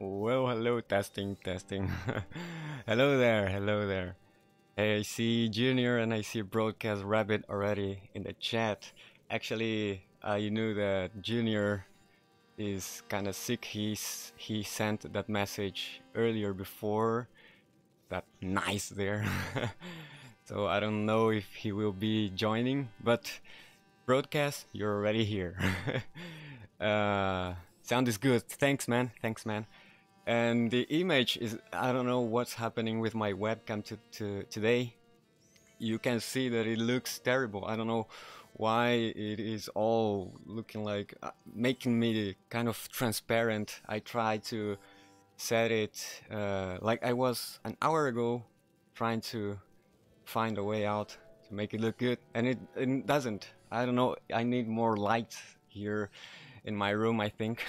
Well, hello, testing. hello there. Hey, I see Junior and I see Broadcast Rabbit already in the chat. Actually, I knew that Junior is kind of sick. He sent that message earlier before. That nice there. So I don't know if he will be joining, but Broadcast, you're already here. Sound is good. Thanks man. And the image is, I don't know what's happening with my webcam today. You can see that it looks terrible. I don't know why it is all looking like making me kind of transparent. I tried to set it like I was an hour ago trying to find a way out to make it look good, and it doesn't. I don't know, I need more light here in my room, I think.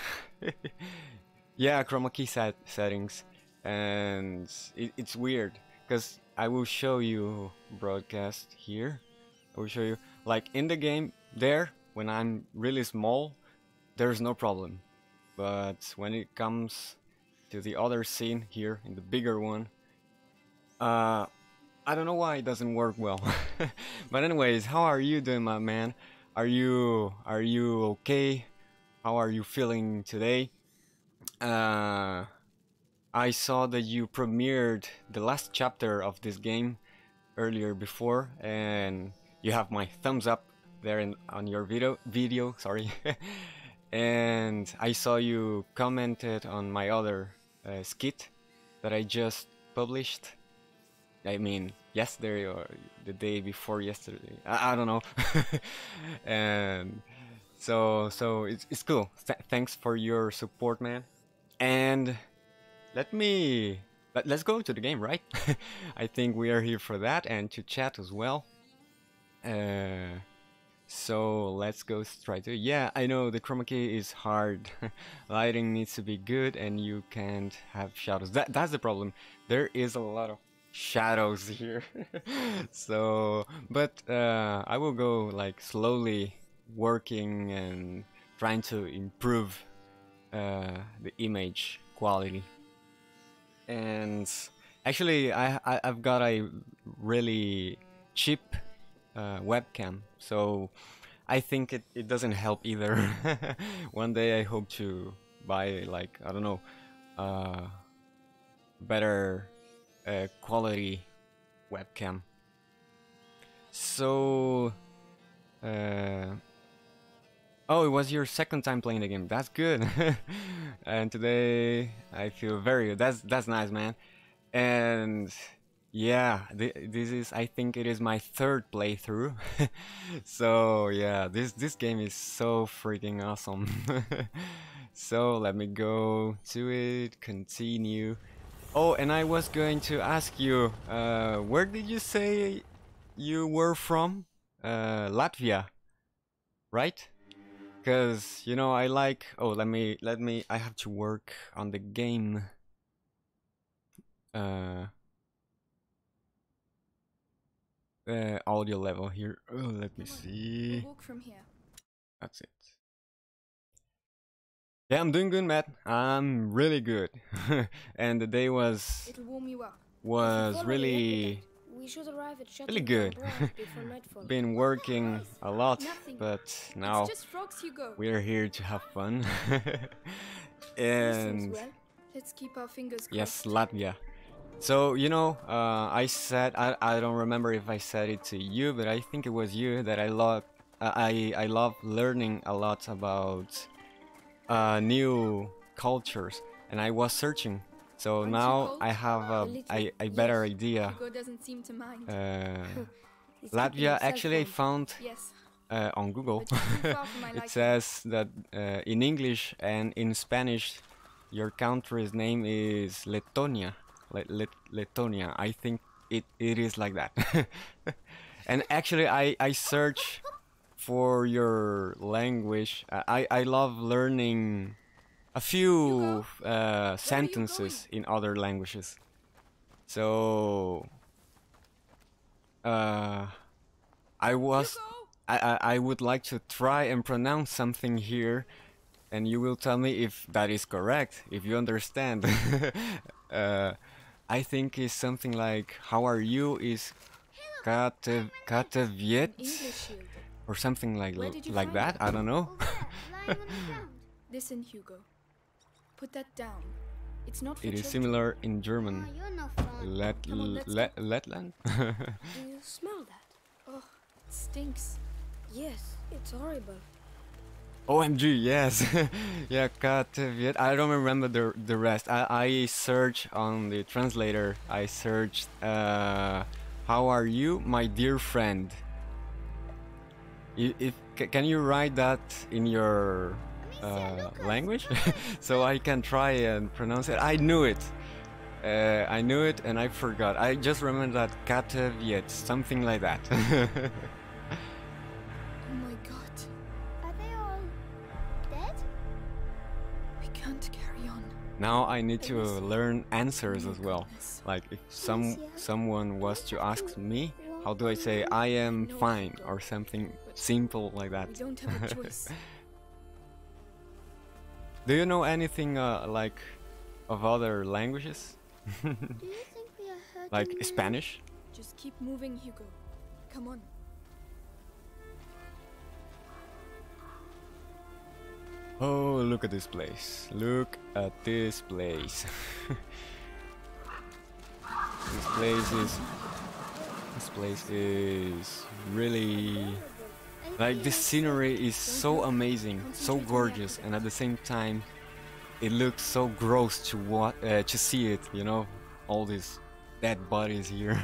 Yeah, chroma key settings, and it's weird because I will show you, Broadcast, here I will show you, like in the game there, when I'm really small there's no problem, but when it comes to the other scene here in the bigger one, I don't know why it doesn't work well. But anyways, how are you doing, my man? Are you okay? How are you feeling today? I saw that you premiered the last chapter of this game earlier before, and you have my thumbs up there on your video, sorry. And I saw you commented on my other skit that I just published. I mean, yesterday or the day before yesterday, I don't know. And so it's cool. Thanks for your support, man. And let's go to the game, right? I think we are here for that and to chat as well. So let's go straight to it. Yeah, I know the chroma key is hard. Lighting needs to be good and you can't have shadows. That's the problem. There is a lot of shadows here. So but I will go like slowly working and trying to improve the image quality. And actually I've got a really cheap webcam, so I think it doesn't help either. One day I hope to buy, like, I don't know, better quality webcam. So oh, it was your second time playing the game. That's good. And today I feel very good. That's nice, man. And yeah, this is, I think it is my third playthrough. So yeah, this game is so freaking awesome. So let me go to it, continue. Oh, and I was going to ask you, where did you say you were from? Latvia, right? Because, you know, I like... Oh, let me... I have to work on the game. Audio level here. Oh, let me see. Walk from here. That's it. Yeah, I'm doing good, Matt. I'm really good. And the day was really, really good. Been working a lot, but now we're here to have fun. And yes, Latvia. So, you know, I said, I don't remember if I said it to you, but I think it was you, that I love learning a lot about new cultures, and I was searching. So now I have a better idea. Latvia, actually I found on Google. It says that in English and in Spanish your country's name is Letonia. Letonia, I think it is like that. And actually I search for your language. I love learning a few sentences in other languages. So I would like to try and pronounce something here, and you will tell me if that is correct, if you understand. I think it's something like "How are you?" is Kateviet or something like that. I don't know. Listen, Hugo. Put that down. It's not. It is similar in German. Letland. Do you smell that? Oh, it stinks. Yes, it's horrible. OMG, yes. Yeah, Kateviet. I don't remember the rest. I searched on the translator. I searched "How are you, my dear friend?" If can you write that in your language? So I can try and pronounce it. I knew it. I knew it and I forgot. I just remember that Kateviet, something like that. Now I need to learn answers as well. Like if someone was to ask me, how do I say I am fine or something simple like that? Do you know anything like of other languages? Like Spanish? Just keep moving, Hugo. Come on. Oh, look at this place. Look at this place. This place is really... Like, the scenery is so amazing, so gorgeous, and at the same time it looks so gross to see it, you know? All these dead bodies here.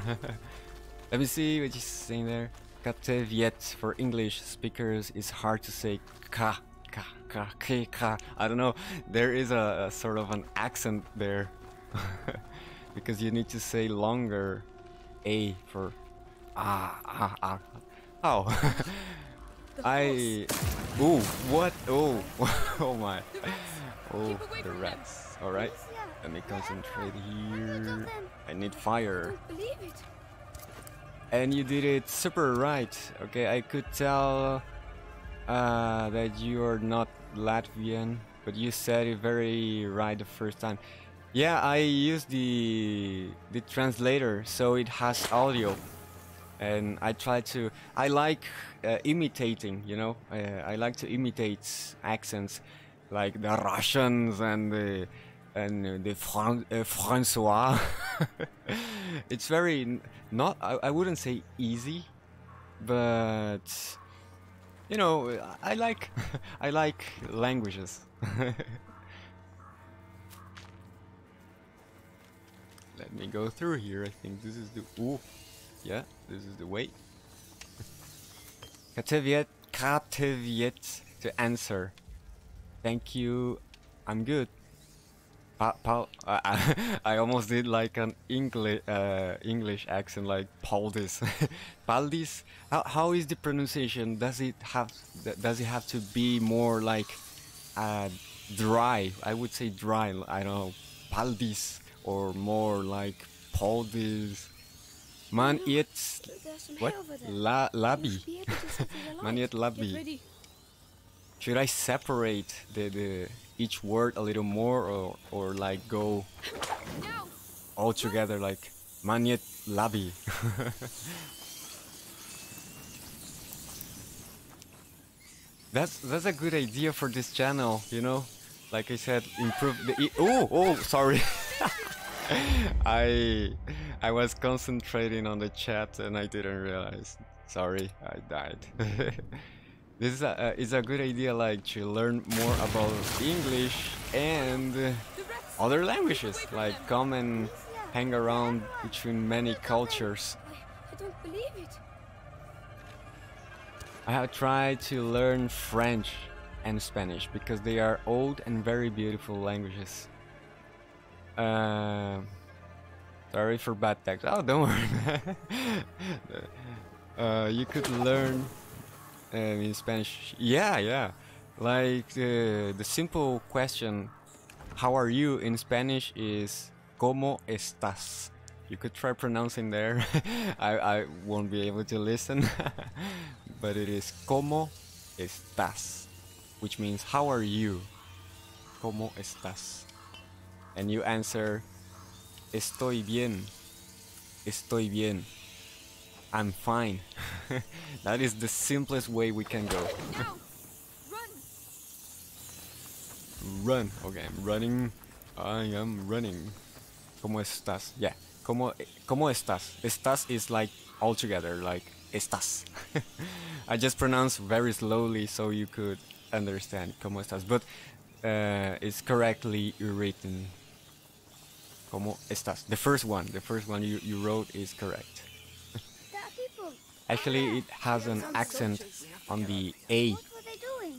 Let me see what she's saying there. Kateviet for English speakers is hard to say ka. I don't know, there is a sort of an accent there. Because you need to say longer A for ah. Ow. Ooh, what? Oh. Oh my. Oh, the rats. Alright, let me concentrate here. I need fire. And you did it super right. Okay, I could tell... that you're not Latvian, but you said it very right the first time. Yeah, I used the translator, so it has audio, and I try to. I like imitating, you know. I like to imitate accents, like the Russians and the Francois. It's very not. I wouldn't say easy, but. You know, I like languages. Let me go through here. I think this is the this is the way. Kateviet to answer. Thank you. I'm good. I almost did like an English accent, like Paldis. Paldis. How is the pronunciation? Does it have to be more like dry? I would say dry. I don't know, Paldis, or more like Paldis. Man yet what? Labi. Man yet labi. Should I separate the each word a little more, or like go all together like Maniet Labi? That's a good idea for this channel, you know. Like I said, improve the sorry. I was concentrating on the chat and I didn't realize. Sorry, I died. This is a good idea, like to learn more about English and other languages, like come and hang around between many cultures. I don't believe it. I have tried to learn French and Spanish because they are old and very beautiful languages. Sorry for bad text. Oh, don't worry. You could learn. In Spanish, yeah, like the simple question "How are you?" in Spanish is "¿Cómo estás?" You could try pronouncing there. I won't be able to listen. But it is "¿Cómo estás?" which means "How are you?" ¿Cómo estás? And you answer, estoy bien. Estoy bien. I'm fine. That is the simplest way we can go. No! Run. Okay, I'm running. I am running. ¿Cómo estás? Yeah. ¿Cómo estás? Estás is like all together, like estás. I just pronounce very slowly so you could understand ¿Cómo estás? But it's correctly written. ¿Cómo estás? The first one you wrote is correct. Actually, it has an accent on the A. What were they doing?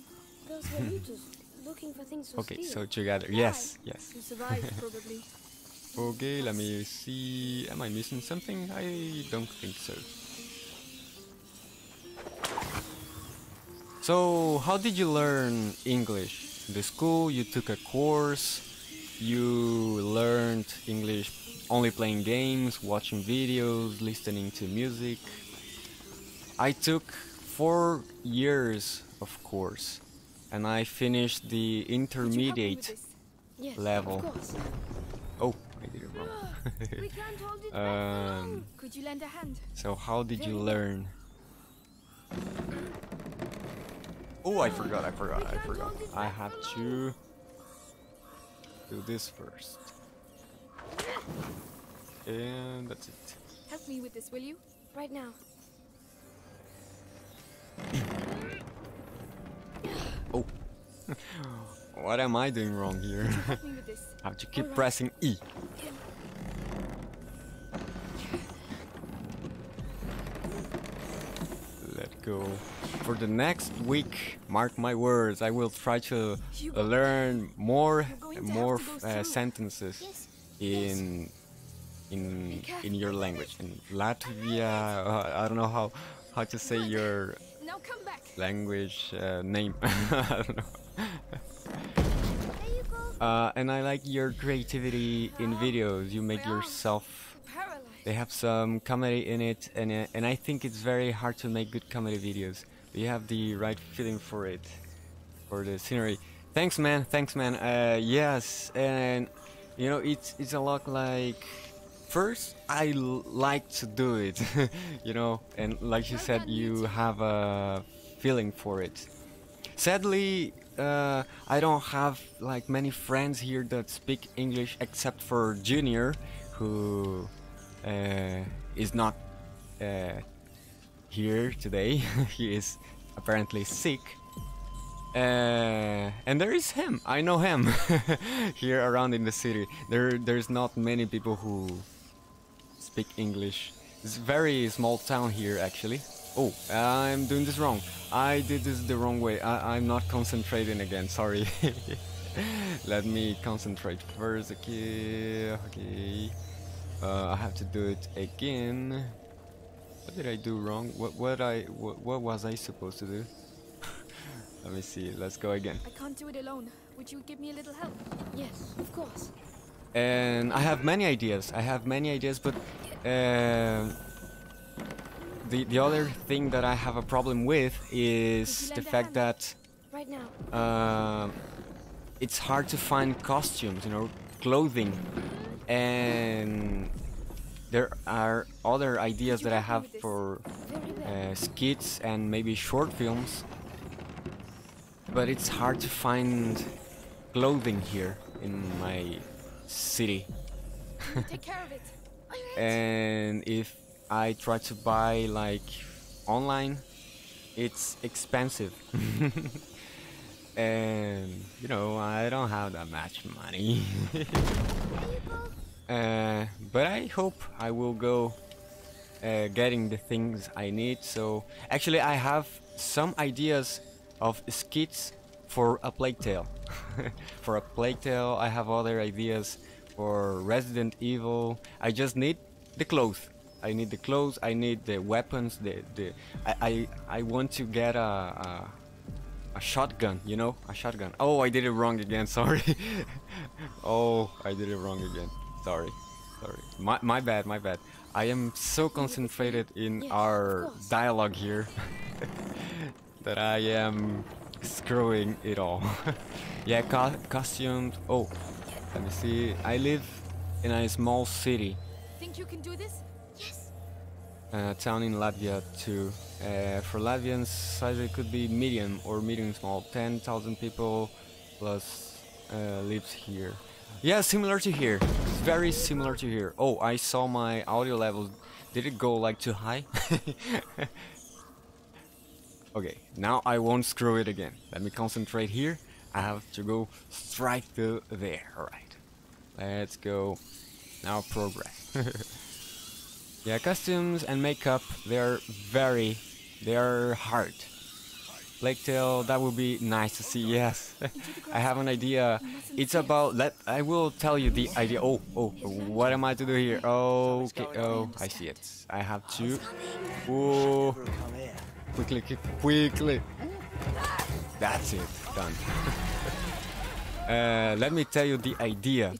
Those Halutus looking for things to steal. Okay, so together. Yes, yes. You survived, probably. Okay, let me see. Am I missing something? I don't think so. So, how did you learn English? In the school, you took a course, you learned English only playing games, watching videos, listening to music. I took 4 years of course, and I finished the intermediate level. Oh, I did it wrong. Could you lend a hand? So how did you learn? Oh, I forgot. I had to do this first. And that's it. Help me with this, will you? Right now. Oh. What am I doing wrong here? I have to keep pressing E. Let go. For the next week, mark my words, I will try to learn more sentences in your language. In Latvia, I don't know how to say your language name. I don't know. And I like your creativity in videos. You make yourself. They have some comedy in it, and I think it's very hard to make good comedy videos. But you have the right feeling for it, for the scenery. Thanks, man. Thanks, man. Yes, and you know it's a lot like. First, I like to do it, you know, and like you said, you have a feeling for it. Sadly, I don't have like many friends here that speak English except for Junior, who is not here today. He is apparently sick. And there is him. I know him. Here around in the city, there's not many people who speak English. It's a very small town here, actually. Oh, I'm doing this wrong. I did this the wrong way. I'm not concentrating again, sorry. Let me concentrate first. Okay. I have to do it again. What did I do wrong? What was I supposed to do? Let me see. Let's go again. I can't do it alone. Would you give me a little help? Yes, of course. And I have many ideas. But the other thing that I have a problem with is the fact that right now it's hard to find costumes, you know, clothing, and there are other ideas that I have for skits and maybe short films. But it's hard to find clothing here in my city. Take care of it. And if I try to buy like online, it's expensive. And you know, I don't have that much money. But I hope I will go getting the things I need. So actually, I have some ideas of skits for A Plague Tale. For A Plague Tale, I have other ideas for Resident Evil. I just need the clothes. I need the weapons. I want to get a shotgun. You know, a shotgun. Oh, I did it wrong again. Sorry. Sorry. My bad. I am so concentrated in our dialogue here. That I am screwing it all. Yeah, costumes. Oh, let me see. I live in a small city. Think you can do this? Yes. A town in Latvia too. For Latvians, size it could be medium or medium small. 10,000 people plus lives here. Yeah, similar to here. It's very similar to here. Oh, I saw my audio level. Did it go like too high? Okay, now I won't screw it again. Let me concentrate here. I have to go straight to there. Alright. Let's go. Now progress. Yeah, costumes and makeup, they are hard. Plague Tale, that would be nice to see, yes. I have an idea. It's about that. I will tell you the idea. Oh, what am I to do here? Okay, oh, I see it. I have to. Oh, quickly. That's it, done. Let me tell you the idea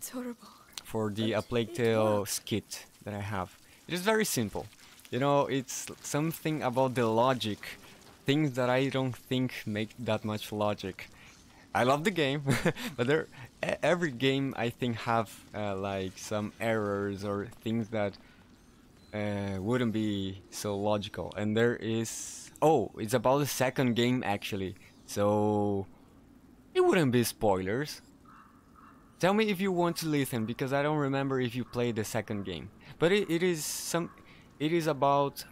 for the A Plague Tale skit that I have. It is very simple. You know, it's something about the logic. Things that I don't think make that much logic. I love the game, but every game I think have like some errors or things that wouldn't be so logical. And there is... Oh, it's about the second game actually, so it wouldn't be spoilers. Tell me if you want to listen, because I don't remember if you played the second game. But it is about...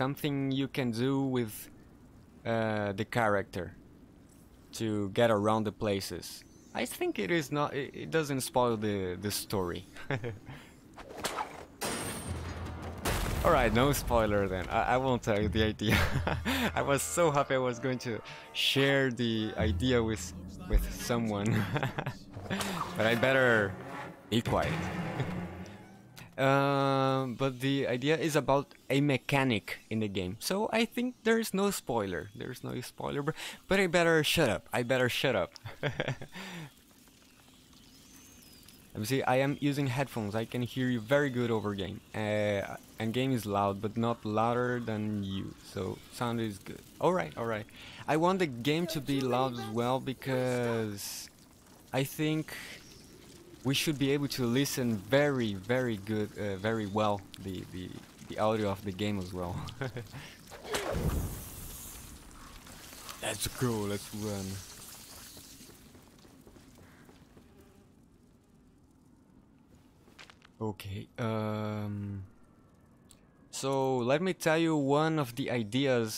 something you can do with the character to get around the places. I think it is not. It doesn't spoil the story. All right, no spoiler then. I won't tell you the idea. I was so happy I was going to share the idea with someone, but I better be quiet. But the idea is about a mechanic in the game, so I think there is no spoiler. But I better shut up. Let me see. I am using headphones. I can hear you very good over game, and game is loud, but not louder than you. So sound is good. All right. I want the game to be loud as well, because I think we should be able to listen very good, very well the audio of the game as well. Let's go, let's run. Okay, so let me tell you one of the ideas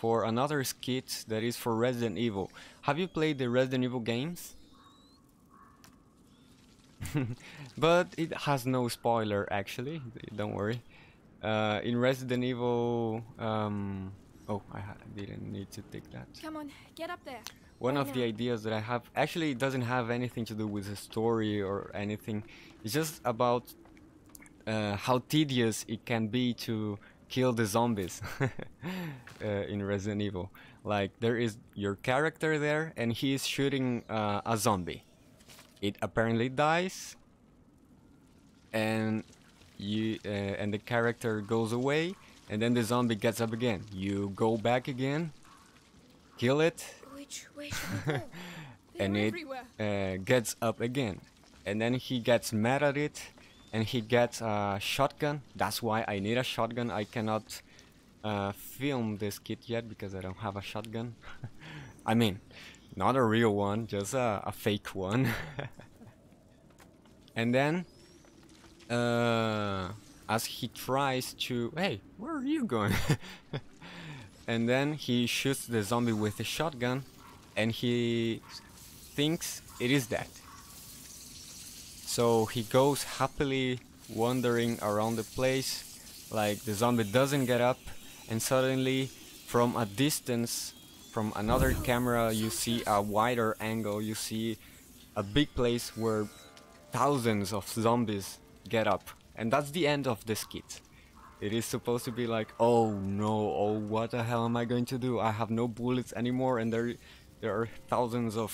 for another skit that is for Resident Evil. Have you played the Resident Evil games? But it has no spoiler actually, don't worry. In Resident Evil, oh, I didn't need to take that. Come on, get up there. One of the ideas that I have, actually it doesn't have anything to do with the story or anything. It's just about how tedious it can be to kill the zombies in Resident Evil. Like, there is your character there and he is shooting a zombie. It apparently dies, and you and the character goes away, and then the zombie gets up again. You go back again, kill it, and it gets up again, and then he gets mad at it, and he gets a shotgun. That's why I need a shotgun. I cannot film this kit yet because I don't have a shotgun. I mean, not a real one, just a fake one. And then, as he tries to... Hey, where are you going? And then he shoots the zombie with a shotgun, and he thinks it is dead. So he goes happily wandering around the place, like the zombie doesn't get up, and suddenly, from a distance, from another camera, you see a wider angle, you see a big place where thousands of zombies get up. And that's the end of the skit. It is supposed to be like, oh no, oh what the hell am I going to do? I have no bullets anymore, and there are thousands of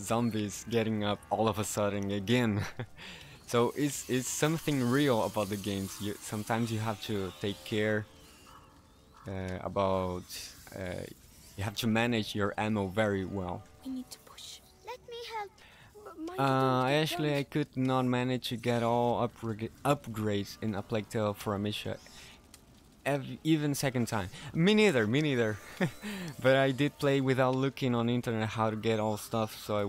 zombies getting up all of a sudden again. So it's something real about the games. Sometimes you have to take care about You have to manage your ammo very well. I need to push. Let me help. Actually, I could not manage to get all upgrades in A Plague Tale for Amisha. Even second time. Me neither. But I did play without looking on internet how to get all stuff, so it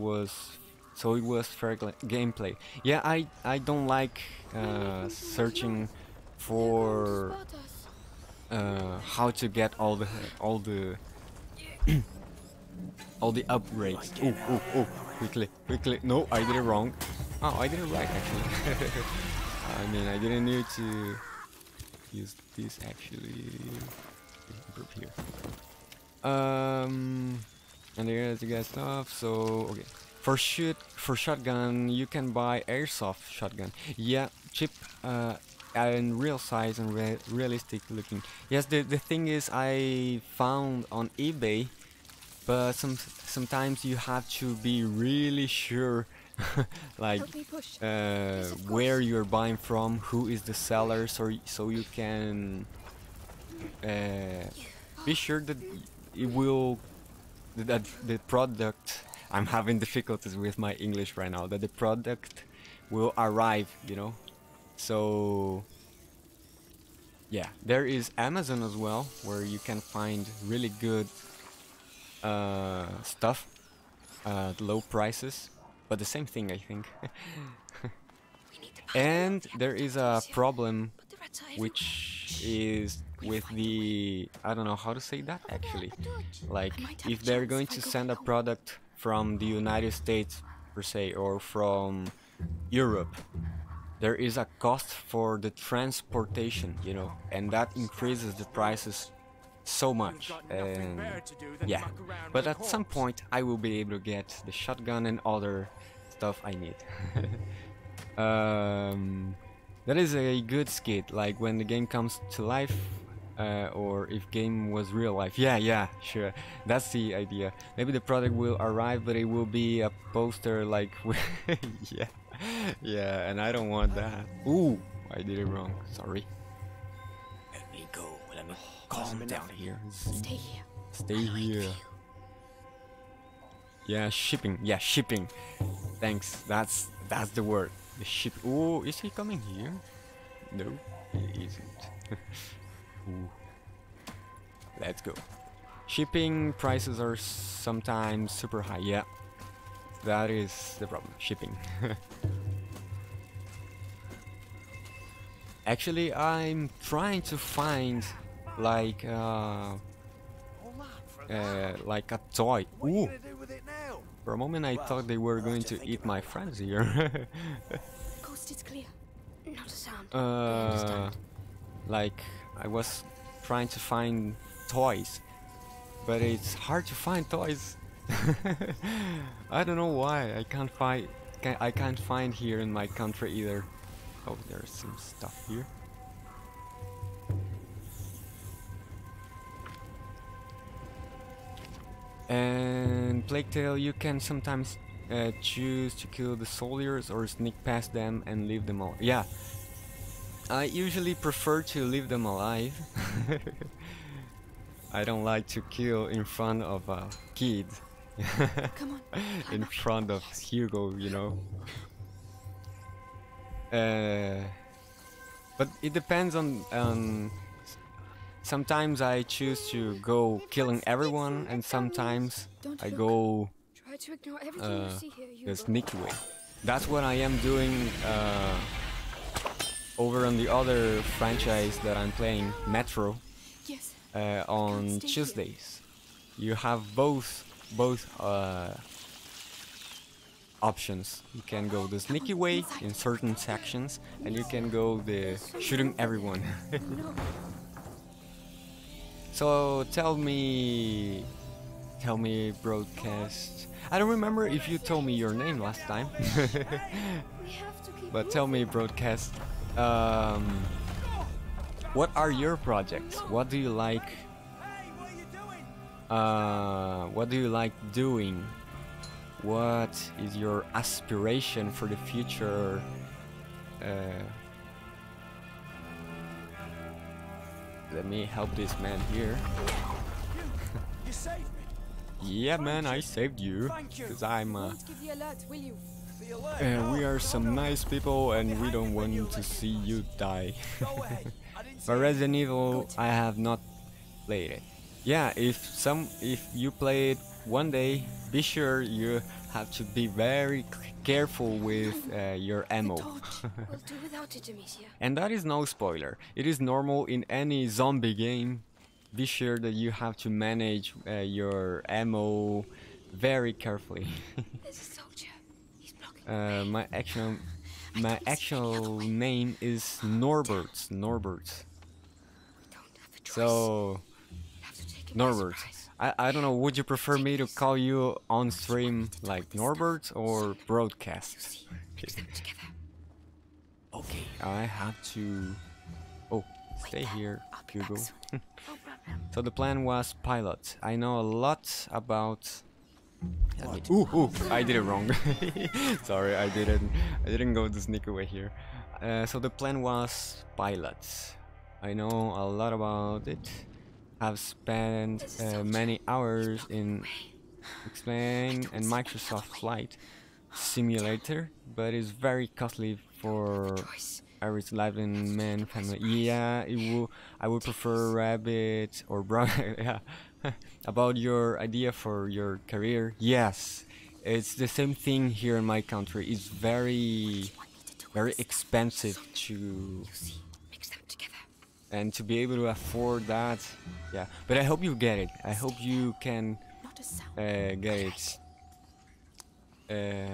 was fair gameplay. Yeah, I don't like searching for how to get all the upgrades. Oh, quickly. No, I did it wrong. Oh, I did it right actually. I mean, I didn't need to use this actually. Here. And there's the guys stuff. So okay, for shotgun you can buy airsoft shotgun. Yeah, cheap and real size and realistic looking. Yes, the thing is I found on eBay, but sometimes you have to be really sure. Like where you're buying from, who is the seller, so you can be sure that it will that the product. I'm having difficulties with my English right now. That the product will arrive, you know. So yeah, there is Amazon as well, where you can find really good stuff at low prices. But the same thing, I think. And there is a problem, which is with the... I don't know how to say that, actually. Like, if they're going to send a product from the United States, per se, or from Europe, there is a cost for the transportation, you know, and that increases the prices so much. And yeah, but at some point I will be able to get the shotgun and other stuff I need. That is a good skit, like when the game comes to life, or if game was real life. Yeah, sure, that's the idea. Maybe the product will arrive, but it will be a poster like yeah, and I don't want that. Ooh, I did it wrong, sorry. Let me go. Calm down here. Stay here. Yeah, shipping. Thanks. That's the word. The ship. Oh, is he coming here? No, he isn't. Ooh. Let's go. Shipping prices are sometimes super high. Yeah, that is the problem. Shipping. Actually, I'm trying to find like a toy. Ooh! For a moment I thought they were going to eat my friends here. Coast is clear. Not a sound. Like I was trying to find toys, but it's hard to find toys. I don't know why. I can't find here in my country either. Oh, there's some stuff here. And Plague Tale, you can sometimes choose to kill the soldiers or sneak past them and leave them alive. Yeah, I usually prefer to leave them alive. I don't like to kill in front of a kid. Come on. In front of Hugo, you know. But it depends on sometimes I choose to go killing everyone, and sometimes I go the sneaky way. That's what I am doing over on the other franchise that I'm playing, Metro, on Tuesdays. You have both options. You can go the sneaky way in certain sections, and you can go the shooting everyone. So tell me broadcast. I don't remember if you told me your name last time. But tell me broadcast, what are your projects? What do you like? What do you like doing? What is your aspiration for the future? Let me help this man here. You saved me. Yeah, man, I saved you. Because I'm... we are some nice people and we don't want to see you die. For Resident Evil, I have not played it. Yeah, if you play it one day, be sure you have to be very careful with your ammo. And that is no spoiler. It is normal in any zombie game. Be sure that you have to manage your ammo very carefully. My actual name is Norbert. So Norbert. I don't know, would you prefer me to call you on stream like Norbert or broadcast? Okay, I have to... Oh, stay here, Hugo. So the plan was pilot. I know a lot about... Ooh, I did it wrong. Sorry, I didn't go to sneak away here. So the plan was pilot. I know a lot about it. I've spent many hours in Explain and Microsoft Flight Simulator, but it's very costly for average living man family. Yeah, I would prefer rabbit or brown. Yeah. About your idea for your career. Yes, it's the same thing here in my country. It's very expensive to... And to be able to afford that, yeah. But I hope you get it. I hope you can get it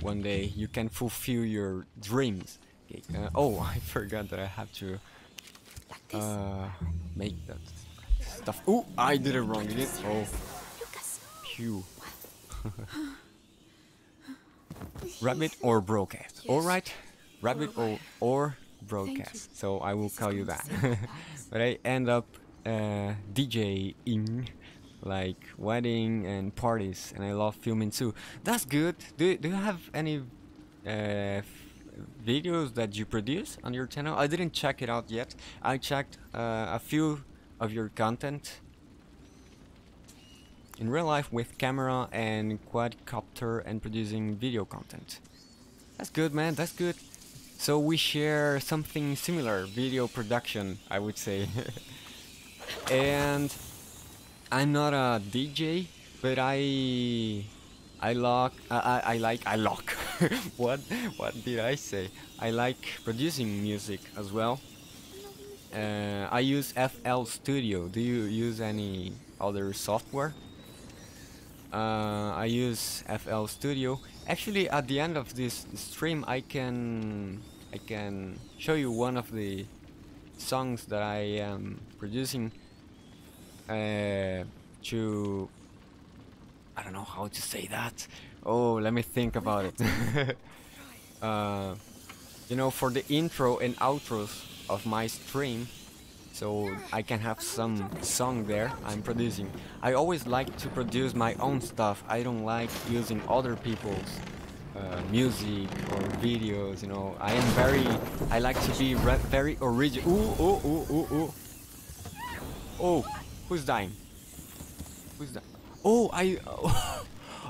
one day. You can fulfill your dreams. Oh, I forgot that I have to make that stuff. Oh, I did it wrong again. Oh, phew. Rabbit or broadcast. All right, rabbit or broadcast, so I will call you that. But I end up DJing, like wedding and parties, and I love filming too. That's good. Do you have any videos that you produce on your channel? I didn't check it out yet. I checked a few of your content in real life with camera and quadcopter and producing video content. That's good, man, that's good. So we share something similar, video production, I would say. And I'm not a DJ, but I like what did I say? I like producing music as well. I use FL Studio. Do you use any other software? I use FL Studio. Actually, at the end of this stream, I can show you one of the songs that I am producing to... I don't know how to say that. Oh, let me think about it. You know, for the intro and outros of my stream, so I can have some song there I'm producing. I always like to produce my own stuff. I don't like using other people's music or videos, you know. I like to be very original. Oh, who's dying? Oh,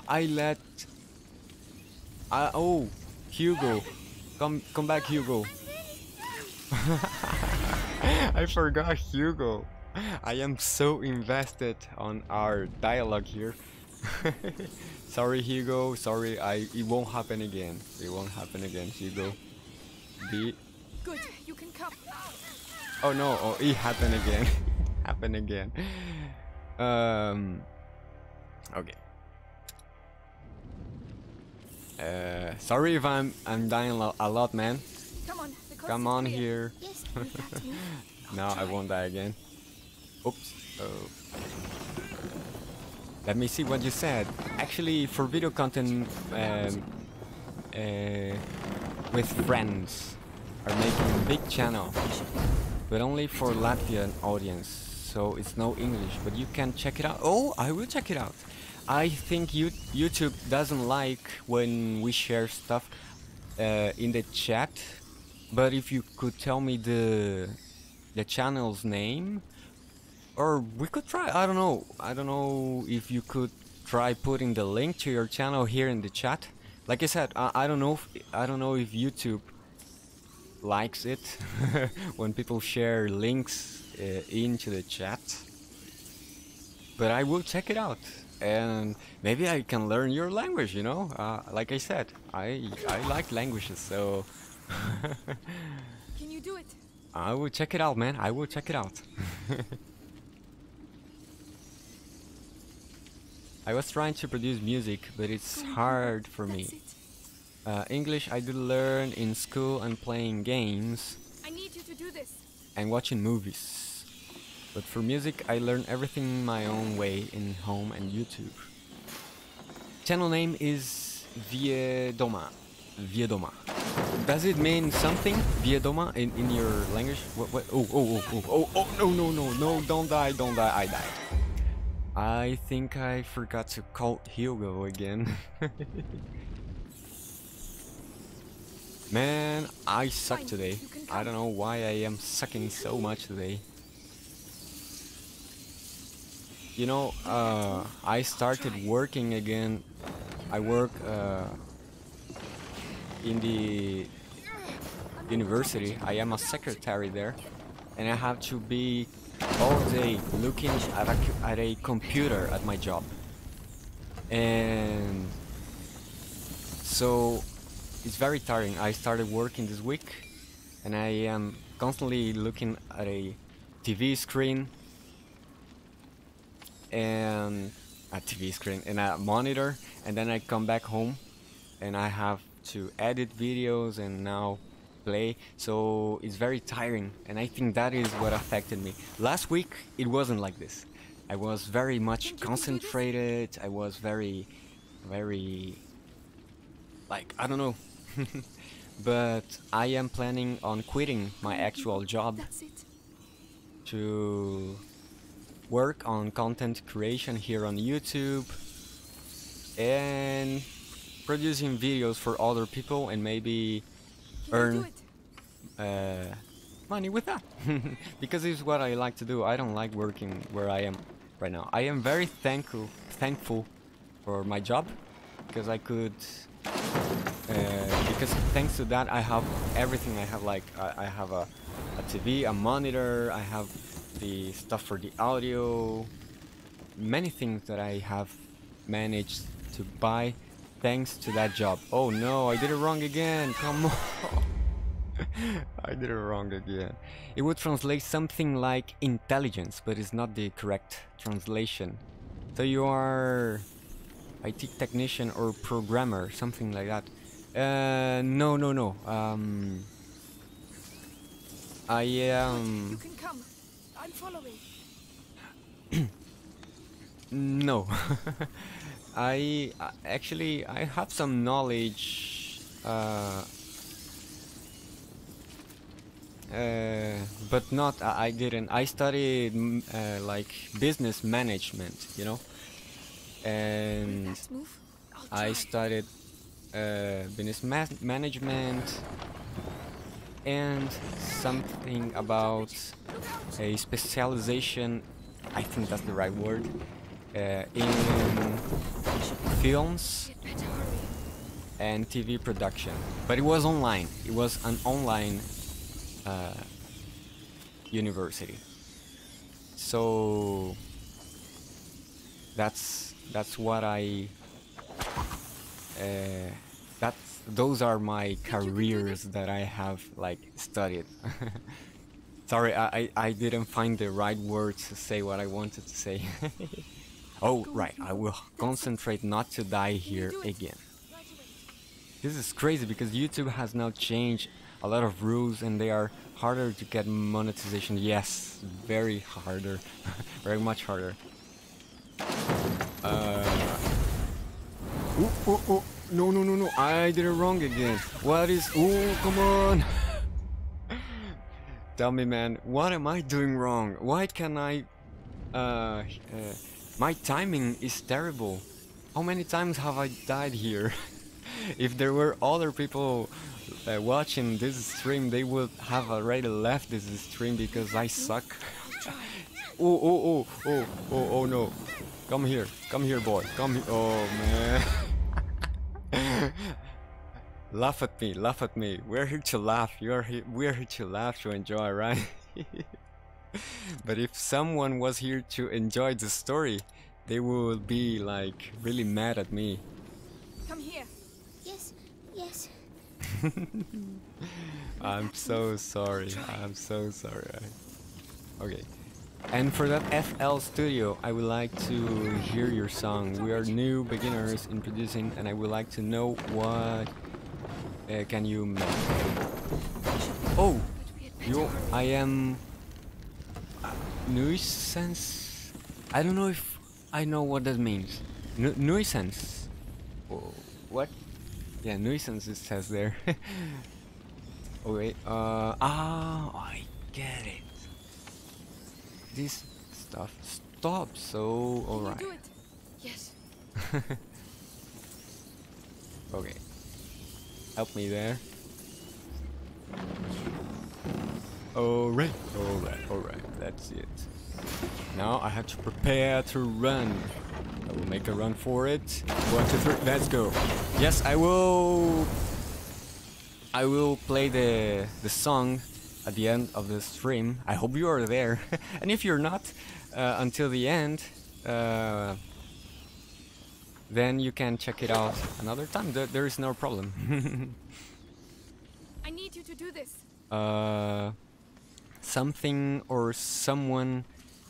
I let... oh, Hugo. Come back, Hugo. I forgot Hugo. I am so invested on our dialogue here. Sorry, Hugo. Sorry, it won't happen again. It won't happen again, Hugo. Good, you can come. Oh no! Oh, it happened again. Happened again. Okay. Sorry if I'm dying a lot, man. Come on here. No, I won't die again. Oops. Oh. Let me see what you said. Actually, for video content with friends, are making a big channel, but only for Latvian audience. So it's no English, but you can check it out. Oh, I will check it out. I think YouTube doesn't like when we share stuff in the chat. But if you could tell me the channel's name, Or we could try, I don't know if you could try putting the link to your channel here in the chat. Like I said, I don't know if YouTube likes it when people share links into the chat, but I will check it out and maybe I can learn your language, you know. Like I said, I like languages, so can you do it? I will check it out, man. I will check it out. I was trying to produce music, but it's hard for me. English I did learn in school and playing games. I need you to do this. And watching movies. But for music I learned everything my own way in home and YouTube. Channel name is Viedoma. Viedoma. Does it mean something? Viedoma in your language? What? Oh, no, don't die, I died. I think I forgot to call Hugo again. Man, I suck today. I don't know why I am sucking so much today. You know, I started working again. I work in the university. I am a secretary there, and I have to be all day looking at a computer at my job. And so it's very tiring. I started working this week and I am constantly looking at a TV screen and a monitor, and then I come back home and I have to edit videos and now play, so it's very tiring, and I think that is what affected me. Last week it wasn't like this. I was very much concentrated. I was very like, I don't know. But I am planning on quitting my actual job to work on content creation here on YouTube and producing videos for other people and maybe earn money with that. Because it's what I like to do. I don't like working where I am right now. I am very thankful for my job, because I could... because thanks to that I have everything. I have like I have a TV, a monitor, I have the stuff for the audio, many things that I have managed to buy thanks to that job. Oh no, I did it wrong again, come on. I did it wrong again. It would translate something like intelligence, but it's not the correct translation. So you are IT technician or programmer, something like that. No. I am. You can come. I'm following. No. I actually have some knowledge. But not. I didn't. I studied like business management, you know, and I studied business management and something about a specialization, I think that's the right word, in films and TV production, but it was online. It was an online university, so that's what I those are my careers that I have like studied. Sorry, I didn't find the right words to say what I wanted to say. Oh right, I will concentrate not to die here again. This is crazy because YouTube has now changed a lot of rules and they are harder to get monetization. Yes, very harder. Very much harder. Oh, no, I did it wrong again. What is... Oh, come on. Tell me, man, what am I doing wrong? Why can I... my timing is terrible. How many times have I died here? If there were other people watching this stream, they would have already left this stream because I suck. oh no. Come here, boy. Come here. Oh, man. Laugh at me, laugh at me. We're here to laugh. You're here. We're here to laugh, to enjoy, right? But if someone was here to enjoy the story, they would be like really mad at me. Come here. Yes, yes. I'm so sorry. I'm so sorry. Okay. And for that FL Studio, I would like to hear your song. We are new beginners in producing, and I would like to know what can you make. Oh, you, I am nuisance. I don't know if I know what that means. Nuisance. Oh, what? Yeah, nuisance it says there. Okay. I get it. This stuff stops, so alright. Can you do it? Yes. Okay. Help me there. Alright, alright, alright. That's it. Now I have to prepare to run. I will make a run for it. 1, 2, 3. Let's go. Yes, I will. I will play the song at the end of the stream. I hope you are there. And if you're not until the end, then you can check it out another time. There is no problem. I need you to do this. Something or someone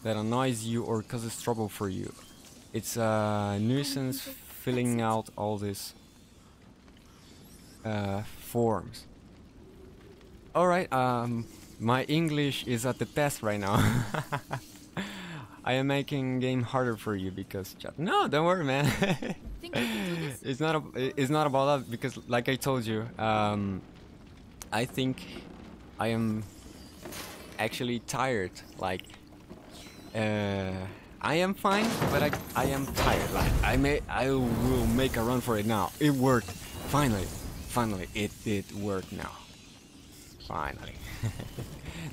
that annoys you or causes trouble for you. It's a nuisance filling out all these forms. Alright, my English is at the test right now. I am making game harder for you because no, don't worry, man. Think we can do this? It's not about that, because like I told you, I think I am actually tired. Like I am fine, but I am tired. Like I will make a run for it now. It worked. Finally it did work now. Finally.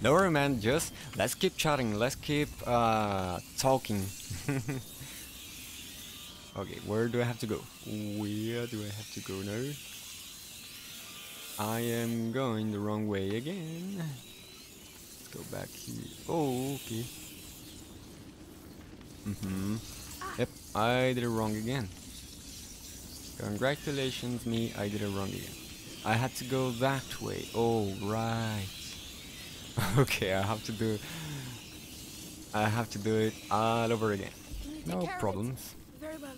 No worry, man, just let's keep chatting, let's keep talking. Okay, where do I have to go? Where do I have to go now? I am going the wrong way again. Let's go back here. Oh, okay. Yep, I did it wrong again. Congratulations me, I did it wrong again. I had to go that way. Oh, right. Okay, I have to do it all over again. No problems. Very well.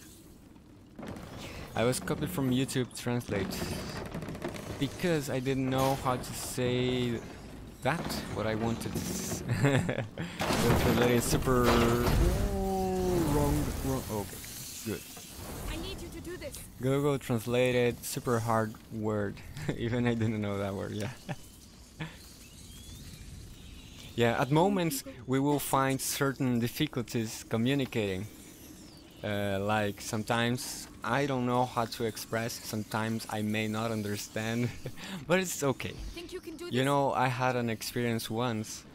I was copied from YouTube Translate because I didn't know how to say that, what I wanted to say. That's really super... Oh, wrong. Okay, good. Google translated super hard word. Even I didn't know that word, yeah. Yeah, at moments we will find certain difficulties communicating. Like sometimes I don't know how to express, sometimes I may not understand, but it's okay. You know, I had an experience once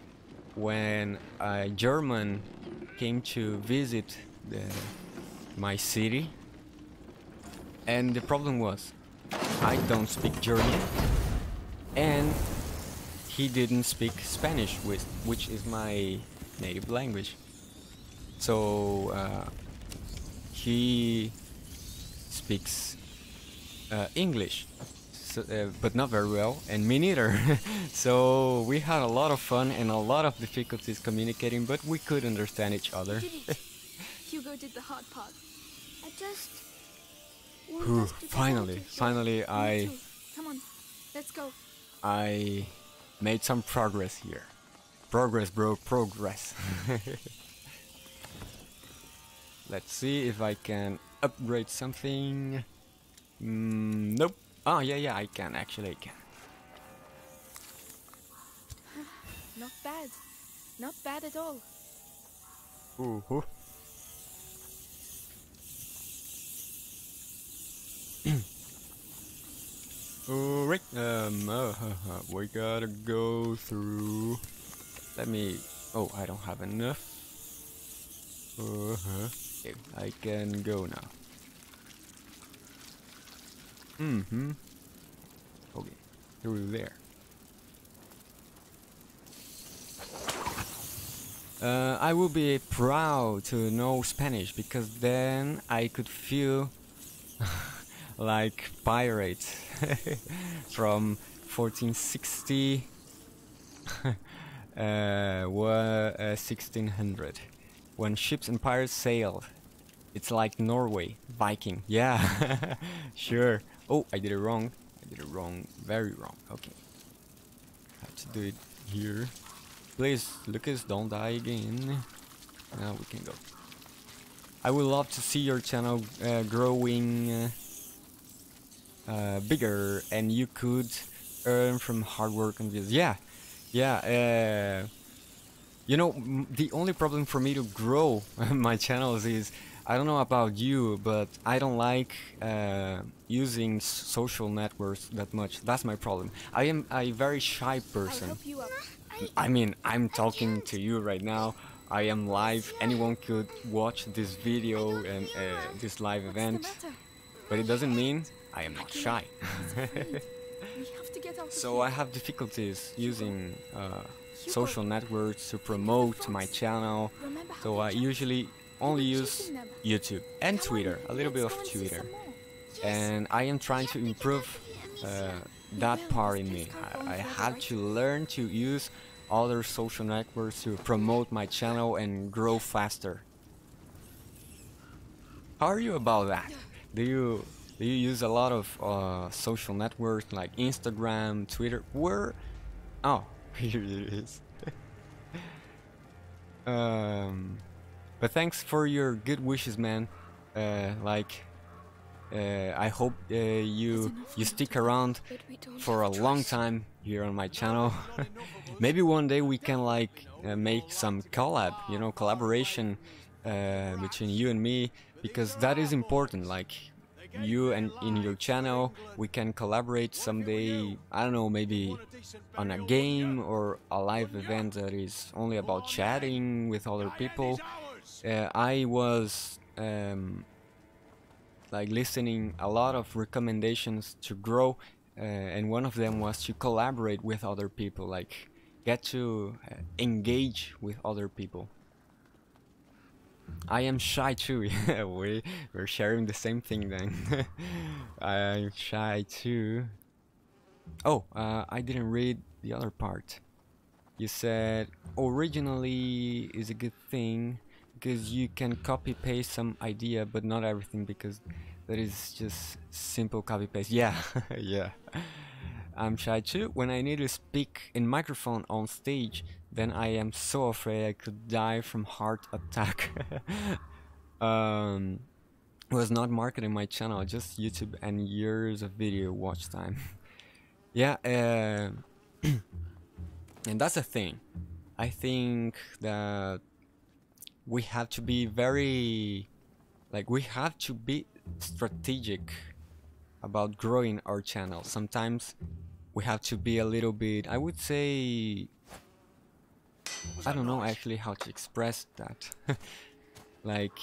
when a German came to visit my city. And the problem was, I don't speak German, and he didn't speak Spanish, which is my native language. So he speaks English, so, but not very well, and me neither. So we had a lot of fun and a lot of difficulties communicating, but we could understand each other. Hugo did the hard part. I just... Ooh, finally, I... Come on, let's go. I made some progress here. Progress, bro, progress. Let's see if I can upgrade something. Nope. Oh, yeah, I can, actually, I can. Not bad. Not bad at all. Ooh. Alright, we gotta go through. Let me. Oh, I don't have enough. Okay, I can go now. Mm-hmm. Okay, through there. I will be proud to know Spanish, because then I could feel like pirates from 1460 were 1600, when ships and pirates sailed. It's like Norway, Viking. Yeah, sure. Oh, I did it wrong. I did it wrong. Very wrong. Okay. Have to do it here. Please, Lucas, don't die again. Now we can go. I would love to see your channel growing bigger, and you could earn from hard work and views. Yeah, yeah. You know, the only problem for me to grow my channels is, I don't know about you, but I don't like using social networks that much. That's my problem. I am a very shy person. I mean, I'm talking to you right now. I am live. Anyone could watch this video and this live event, but it doesn't mean I am not shy. So I have difficulties using social networks to promote my channel. So I usually only use YouTube and Twitter, a little bit of Twitter. And I am trying to improve that part in me. I had to learn to use other social networks to promote my channel and grow faster. How are you about that? Do you use a lot of social networks like Instagram, Twitter? Where? Oh, here it is. But thanks for your good wishes, man. I hope you stick around for a long time here on my channel. Maybe one day we can make some collab, you know, collaboration between you and me, because that is important. Like, you and in your channel, we can collaborate someday. I don't know, maybe on a game or a live event that is only about chatting with other people. I was like listening a lot of recommendations to grow, and one of them was to collaborate with other people, like get to engage with other people. I am shy too. We're sharing the same thing then. I'm shy too. Oh, I didn't read the other part. You said originally is a good thing, because you can copy paste some idea, but not everything, because that is just simple copy paste. Yeah, yeah. I'm shy too. When I need to speak in microphone on stage, then I am so afraid I could die from heart attack. Was not marketing my channel, just YouTube and years of video watch time. Yeah, and that's the thing. I think that we have to be very, like, we have to be strategic about growing our channel. Sometimes we have to be a little bit, I would say, I don't know actually how to express that. Like,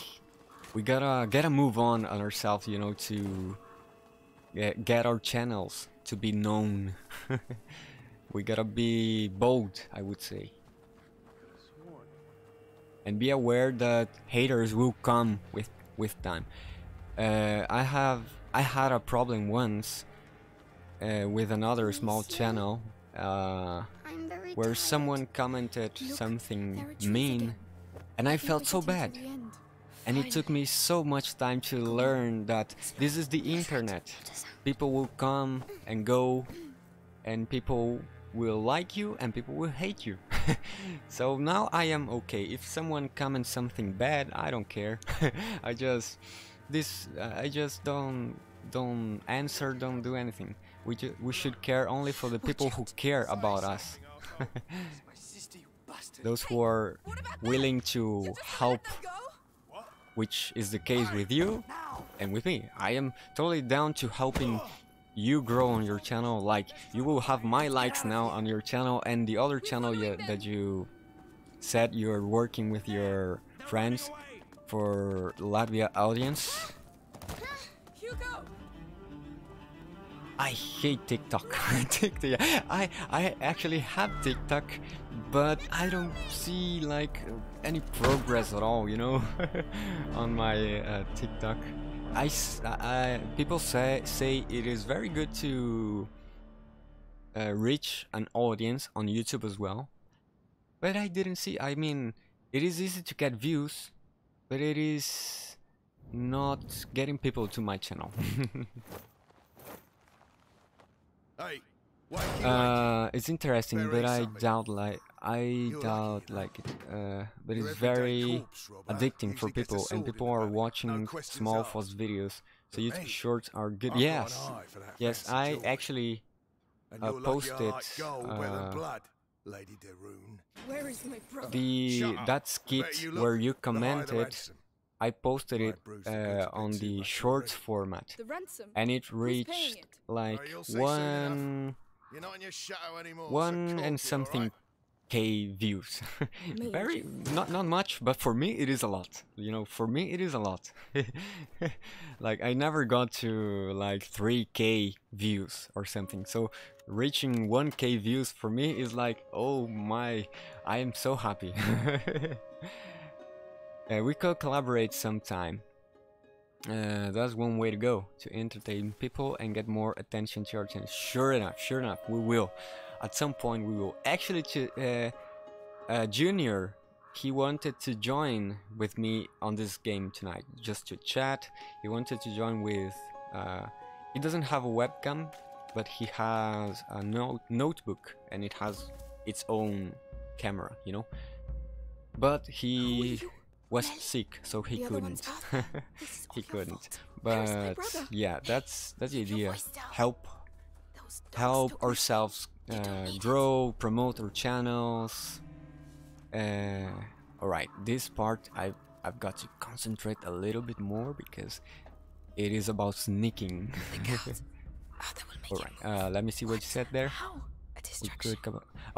we gotta move on ourselves, you know, to get our channels to be known. We gotta be bold, I would say. And be aware that haters will come with time. I had a problem once with another small channel where someone commented something mean, and I felt so bad. And it took me so much time to learn that this is the internet. People will come and go, and people will like you and people will hate you. So now I am okay. If someone comments something bad, I don't care. I just don't answer, don't do anything. We should care only for the people who care about us. Those who are willing to help, which is the case with you and with me. I am totally down to helping you grow on your channel. Like, you will have my likes now on your channel, and the other channel that you said you're working with your friends, for Latvia audience. I hate TikTok. I actually have TikTok, but I don't see like any progress at all, you know, on my TikTok. People say it is very good to reach an audience on YouTube as well, but I didn't see. I mean, it is easy to get views, but it is not getting people to my channel. It's interesting, but I doubt it. But it's very addicting for people, and people are watching small fast videos. So YouTube shorts are good. Yes, yes. I actually posted that skit where you commented. I posted it on the shorts format, and it reached like 1 and something K views. Very not much, but for me it is a lot. You know, for me it is a lot. Like I never got to like 3K views or something. So reaching 1K views for me is like, oh my, I am so happy. We could collaborate sometime. That's one way to go, to entertain people and get more attention to our channel. Sure enough, we will. At some point we will. Actually, Junior, he wanted to join with me on this game tonight, just to chat. He wanted to join with... he doesn't have a webcam, but he has a notebook and it has its own camera, you know? But he... was sick, so he couldn't. He couldn't. But yeah, that's the idea. Help ourselves grow, promote our channels. All right, this part I've got to concentrate a little bit more because it is about sneaking. All right, let me see what you said there.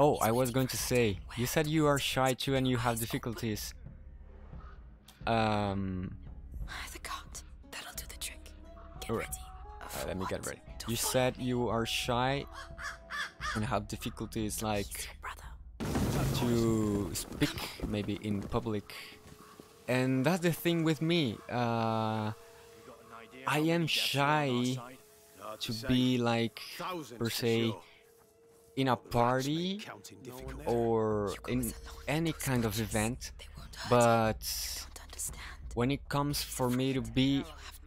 Oh, I was going to say, you said you are shy too and you have difficulties. That'll do the trick. Alright, let me get ready. You said you are shy and have difficulties like to speak maybe in public, and that's the thing with me. I am shy to be like per se in a party or in any kind of event, but when it comes for me to be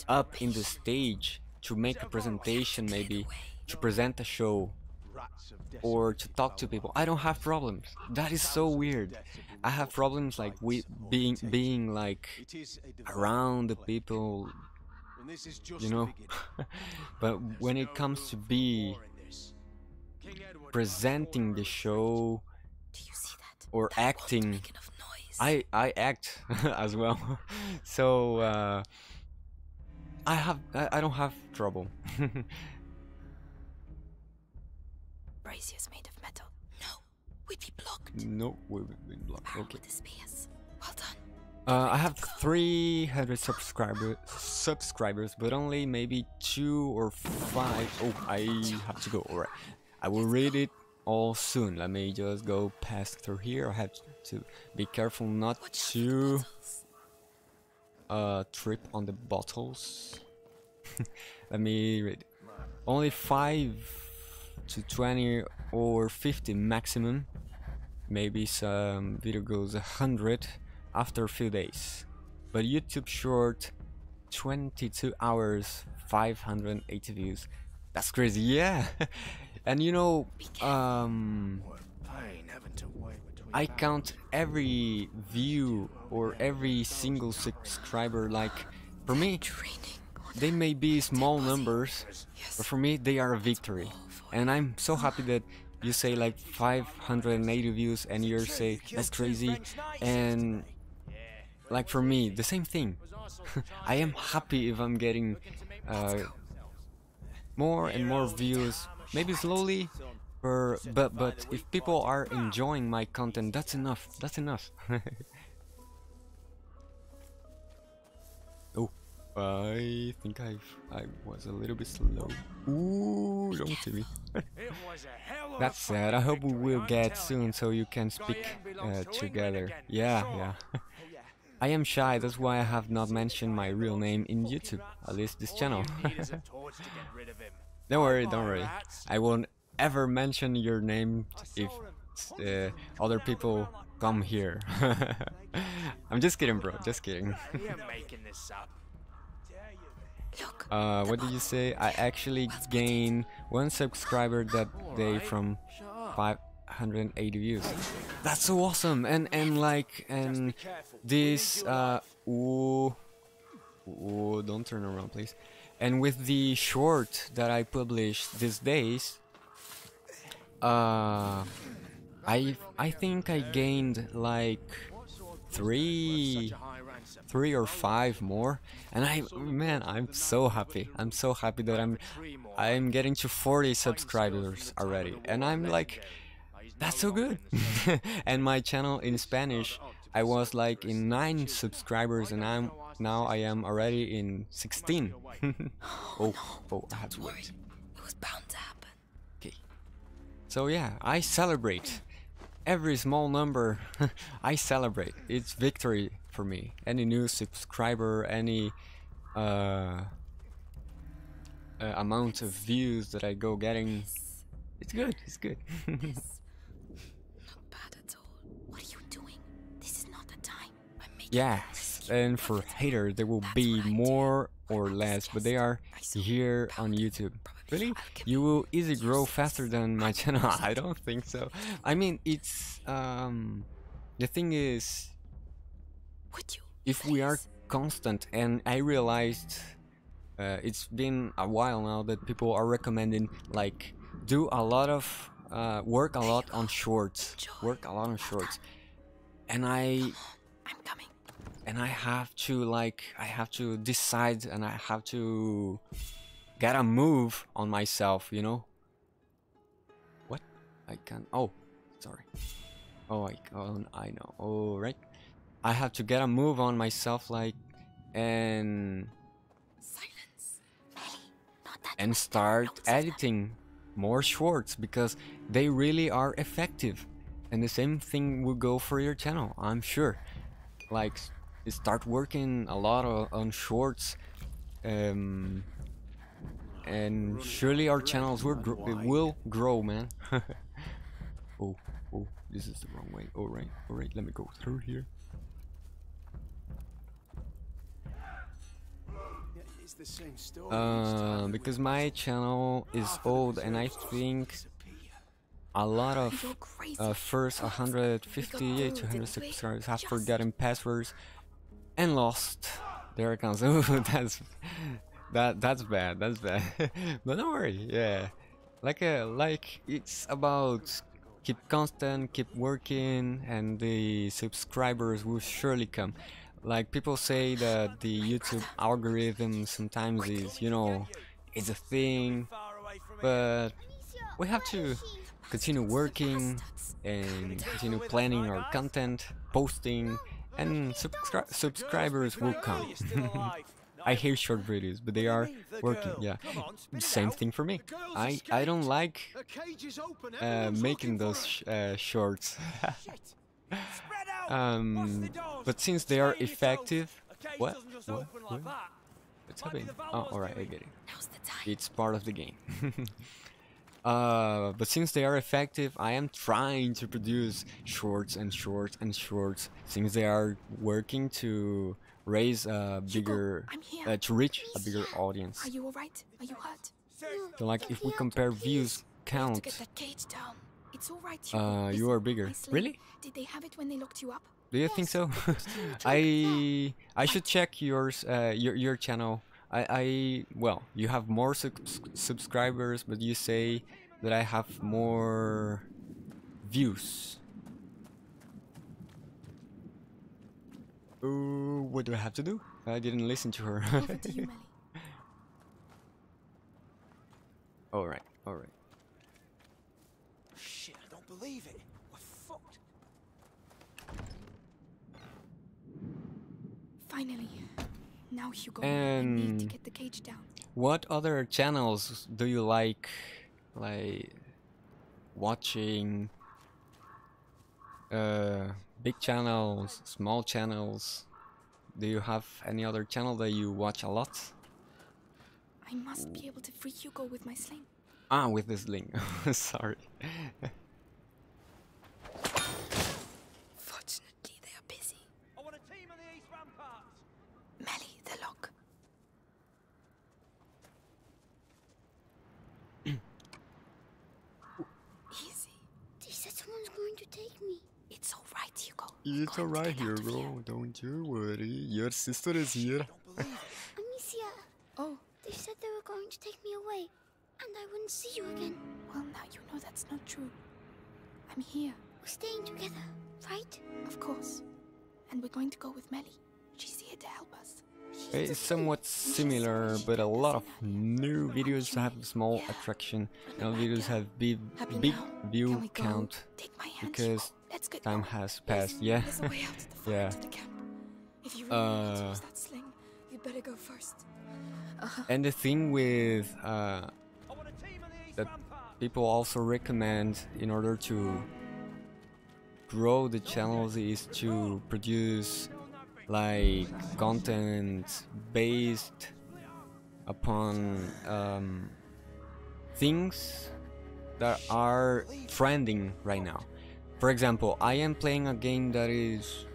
up in the stage to make a presentation, maybe to present a show or to talk to people, I don't have problems. That is so weird. I have problems like being like around the people, you know. But when it comes to be presenting the show or acting, I act as well, so I don't have trouble. Bracier's made of metal. No, we'd be blocked. No, we would be blocked. Okay. Well done. I have 300 subscribers, but only maybe 2 or 5. Oh, I have to go. Alright, I will read it all soon. Let me just go past through here. I have to be careful not to trip on the bottles. Let me read. Only 5 to 20 or 50 maximum. Maybe some video goes 100 after a few days. But YouTube short, 22 hours, 580 views. That's crazy, yeah. And you know, I count every view or every single subscriber. Like, for me, they may be small numbers, but for me, they are a victory. And I'm so happy that you say like 580 views and you say, that's crazy. And like for me, the same thing. I am happy if I'm getting more and more views. Maybe slowly, but if people are enjoying my content, that's enough. I think I was a little bit slow. Ooh, don't see me. That's sad. I hope we will get soon so you can speak together. Yeah. I am shy, that's why I have not mentioned my real name in YouTube, at least this channel. Don't worry. I won't ever mention your name if other people come here. I'm just kidding, bro, just kidding. What did you say? I actually gained one subscriber that day from 580 views. That's so awesome. And this oh, don't turn around please. And with the short that I published these days, I think I gained like three or five more, and man I'm so happy. I'm so happy that I'm getting to 40 subscribers already, and I'm like, that's so good. And my channel in Spanish, I was like in 9 subscribers, and I am already in 16. oh, I had to wait. It was bound to happen. Okay. So yeah, I celebrate every small number. I celebrate. It's victory for me. Any new subscriber, any amount of views that I go getting. It's good, it's good. Not bad at all. What are you doing? This is not the time. Yes, and for haters, there will be more or less, but they are here on YouTube. Really? You will easily grow faster than my channel. I don't think so. I mean, it's... the thing is... If we are constant, and I realized... it's been a while now that people are recommending, like... do a lot of work a lot on shorts, and I have to, like, I have to decide, and I have to get a move on myself, you know what I can. Oh, sorry. Oh, I know. All right, I have to get a move on myself, like, and start editing more shorts, because they really are effective, and the same thing will go for your channel, I'm sure. Like, start working a lot on shorts, and surely our channels will grow, man. oh, this is the wrong way. All right, let me go through here. Because my channel is old, and I think a lot of first 150 to 200 subscribers have forgotten passwords and lost their accounts. Oh, that's bad. That's bad. But don't worry. Yeah, like it's about keep constant, keep working, and the subscribers will surely come. Like, people say that the YouTube algorithm sometimes is, you know, it's a thing, but we have to continue working and continue planning our content, posting, and subscribers will come. I hate short videos, but they are working. Yeah, same thing for me. I don't like making those shorts. But since they are effective, what? What's happening? Oh, alright, I get it. It's part of the game. But since they are effective, I am trying to produce shorts, since they are working to raise a bigger, to reach a bigger audience. Are you alright? Are you hurt? So, like, if we compare views count, you are bigger. Really? Did they have it when they locked you up? Do you think so? I should check yours, your channel. Well, you have more subscribers, but you say that I have more views. Ooh, what do I have to do? I didn't listen to her. All right. Shit, I don't believe it. We're fucked. Finally. Now, Hugo, I need to get the cage down. What other channels do you like watching? Big channels, small channels. Do you have any other channel that you watch a lot? I must be able to free Hugo with my sling. Ah, with the sling. Sorry. Fortunately, they are busy. I want a team on the east ramparts. Melly, the lock. Easy. They said someone's going to take me. It's alright, Hugo. It's alright, Hugo. Don't you worry. Your sister is here. Amicia. Oh. They said they were going to take me away, and I wouldn't see you again. Well, now you know that's not true. I'm here. We're staying together, right? Of course. And we're going to go with Melly. She's here to help us. It's somewhat similar, but a lot of new videos have small attraction. Now videos have big view count because time has passed. Yeah. Yeah. If you really want to use that sling, you better go first. And the thing with that people also recommend in order to grow the channels is to produce like content based upon things that are trending right now. For example, I am playing a game that is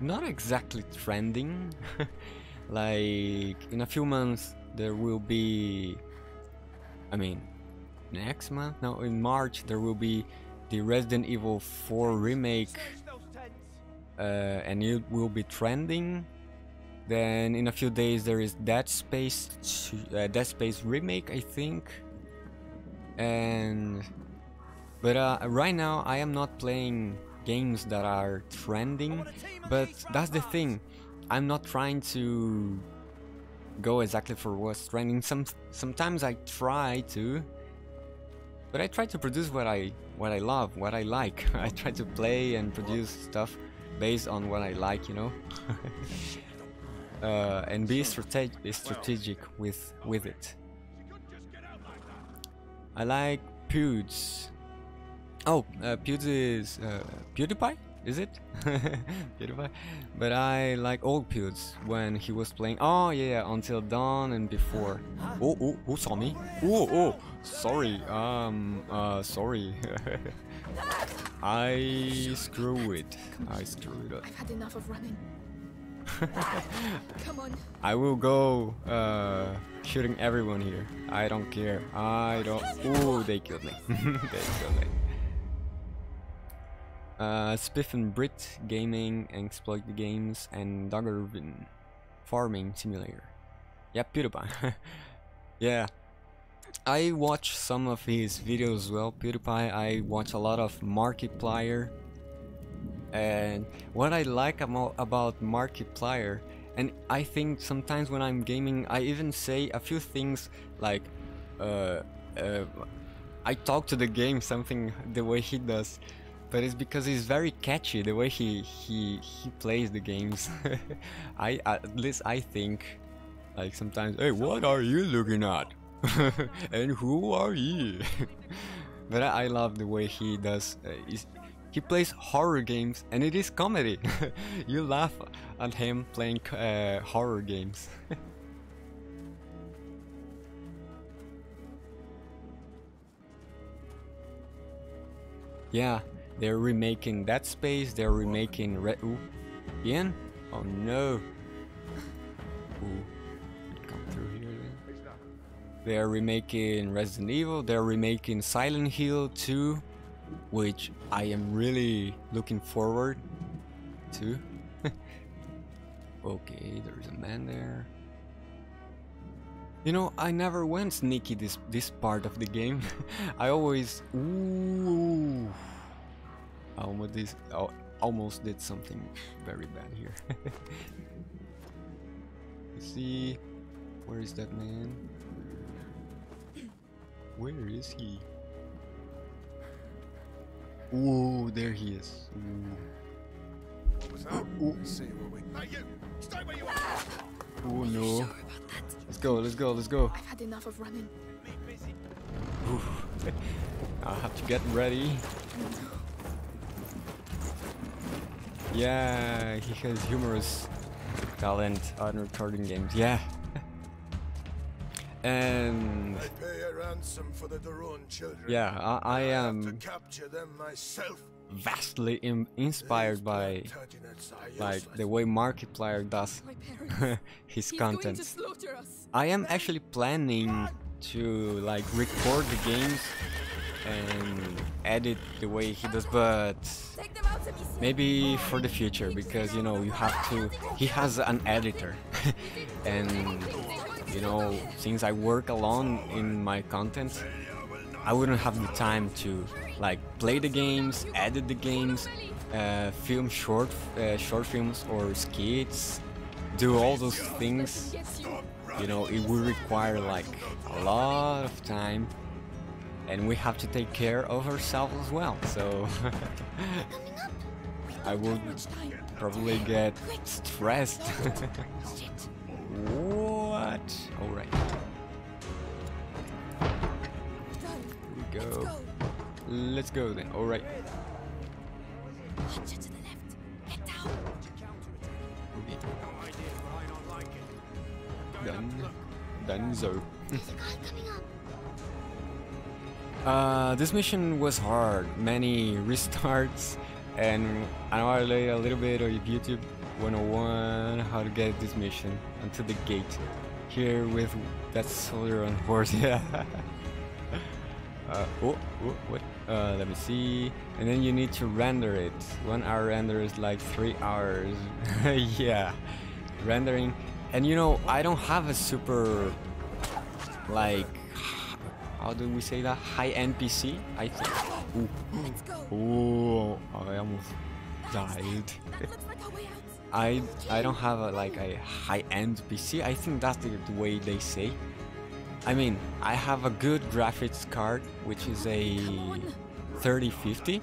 not exactly trending. Like, in a few months, there will be... I mean, next month? No, in March, there will be the Resident Evil 4 remake. And it will be trending. Then, in a few days, there is Dead Space remake, I think. And... But right now, I am not playing games that are trending. But that's the thing. I'm not trying to go exactly for what's trending. Sometimes I try to, but I try to produce what I love, what I like. I try to play and produce stuff based on what I like, you know. And be strategic with it. I like PewDiePie. Oh, PewDiePie is PewDiePie. Is it? PewDiePie? But I like old PewDiePie when he was playing. Oh yeah, Until Dawn and before. Oh, oh, who saw me? Oh, oh, sorry. Sorry. I screw it up. I've had enough of running. Come on. I will go shooting everyone here. I don't care. Oh, they killed me. They killed me. Spiff and Brit Gaming, Exploit the Games, and Doggervin Farming Simulator. Yeah, PewDiePie. Yeah, I watch some of his videos as well. PewDiePie. I watch a lot of Markiplier, and what I like about Markiplier, and I think sometimes when I'm gaming, I even say a few things like, I talk to the game something the way he does. But it's because he's very catchy the way he plays the games. At least I think, like sometimes, hey, what are you looking at? And who are you? But I love the way he does. He plays horror games, and it is comedy. You laugh at him playing horror games. Yeah. They're remaking Dead Space, they're remaking Ooh. Ian? Oh no! Ooh. Come through here then. They're remaking Resident Evil, they're remaking Silent Hill 2, which I am really looking forward to. Okay, there's a man there. You know, I never went sneaky this part of the game. I always... Ooh. Almost did something very bad here. Let's see, where is that man? Where is he? Ooh, there he is. Ooh. What was that? Ooh. Let's see what we... Hey, you! Stay where you are! Oh no. Let's go, let's go, let's go. I've had enough of running. I have to get ready. Yeah, he has humorous talent on recording games. Yeah. And I pay a ransom for the Doron children. Yeah, I am vastly inspired by like the way Markiplier does his content. I am actually planning to like record the games and edit the way he does, but maybe for the future, because you know you have to. He has an editor, and you know, since I work alone in my content, I wouldn't have the time to like play the games, edit the games, film short films or skits, do all those things. You know, it would require like a lot of time, and we have to take care of ourselves as well. So I would probably get stressed. What? All right. Here we go. Let's go then. All right. Dunzo. This mission was hard, many restarts, and I know I laid a little bit of YouTube 101 how to get this mission onto the gate here with that soldier on horse. Yeah. Let me see. And then you need to render it. 1 hour render is like 3 hours. Yeah, rendering. And you know, I don't have a super, like, how do we say that? High-end PC, I think. Ooh. Ooh, I almost died. I don't have a, like a high-end PC. I think that's the way they say. I mean, I have a good graphics card, which is a 3050,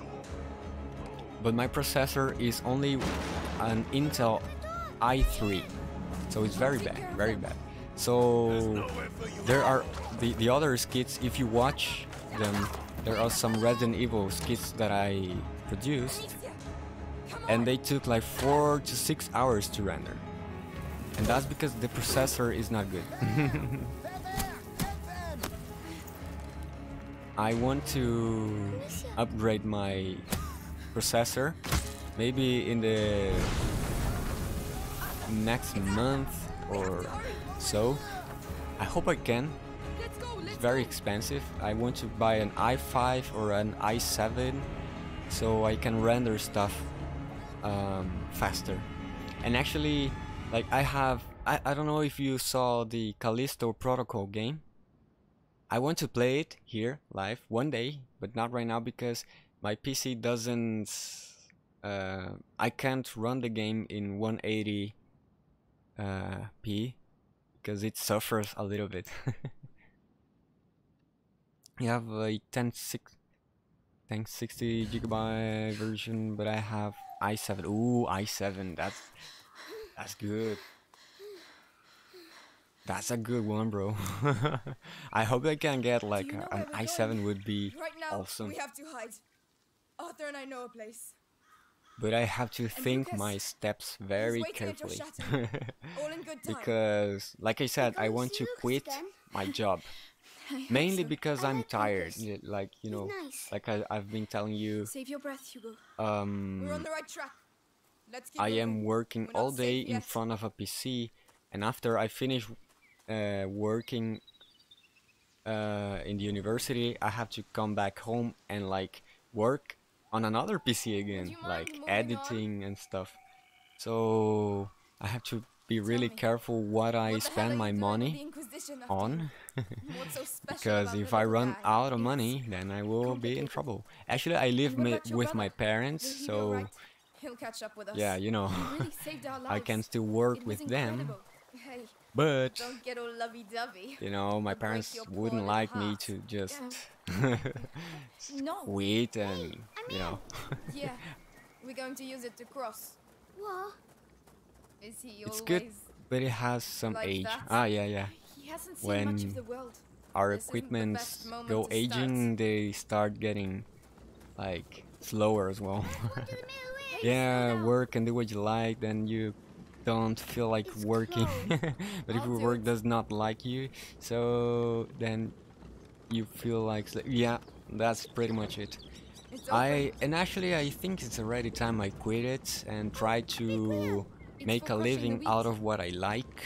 but my processor is only an Intel i3. So it's very bad, very bad. So there are the other skits, if you watch them, there are some Resident Evil skits that I produced, and they took like 4 to 6 hours to render. And that's because the processor is not good. I want to upgrade my processor, maybe in the next month or so. I hope I can. It's very expensive. I want to buy an i5 or an i7 so I can render stuff faster. And actually, like, I don't know if you saw the Callisto Protocol game. I want to play it here live one day, but not right now because my PC doesn't, I can't run the game in 180 P, because it suffers a little bit. You have a 1060 gigabyte version, but I have i7. Ooh, i7. That's good. That's a good one, bro. I hope I can get like an i7. Would be right now, awesome. We have to hide. Arthur and I know a place. But I have to think my steps very carefully, because, like I said, I want to quit my job, mainly because I'm tired, like, you know, like I've been telling you, I am working all day in front of a PC, and after I finish working in the university, I have to come back home and, like, work on another PC again, like editing and stuff. So I have to be really careful what I spend my money on, because if I run out of money, then I will be in trouble. Actually, I live with my parents, so yeah, you know, I can still work with them. But you know, my parents wouldn't like me to just wait, and you know. Yeah, we're going to use it to cross. It's good But it has some age. Ah, yeah. He hasn't seen much of the world. Our equipments go aging, they start getting like slower as well. Yeah, work and do what you like, then you don't feel like working. But if your work does not like you, so then you feel like, yeah, that's pretty much it. And actually I think it's already time I quit it and try to make a living out of what I like.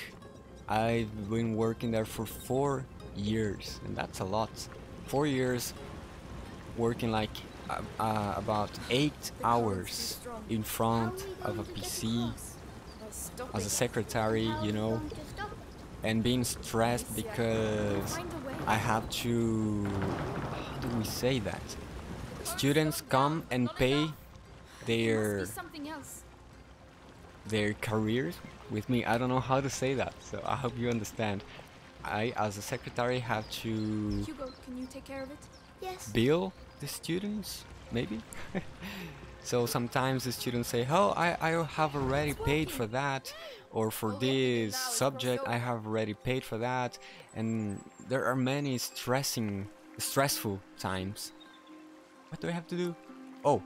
I've been working there for 4 years, and that's a lot. 4 years working like about 8 hours in front of a PC as a secretary, you know, and being stressed because I have to, how do we say that? Students come and pay their careers with me. I don't know how to say that, so I hope you understand. I, as a secretary, have to bill the students, maybe? So sometimes the students say, oh, I have already paid for that, or for this subject I have already paid for that, and there are many stressful times. What do I have to do? Oh,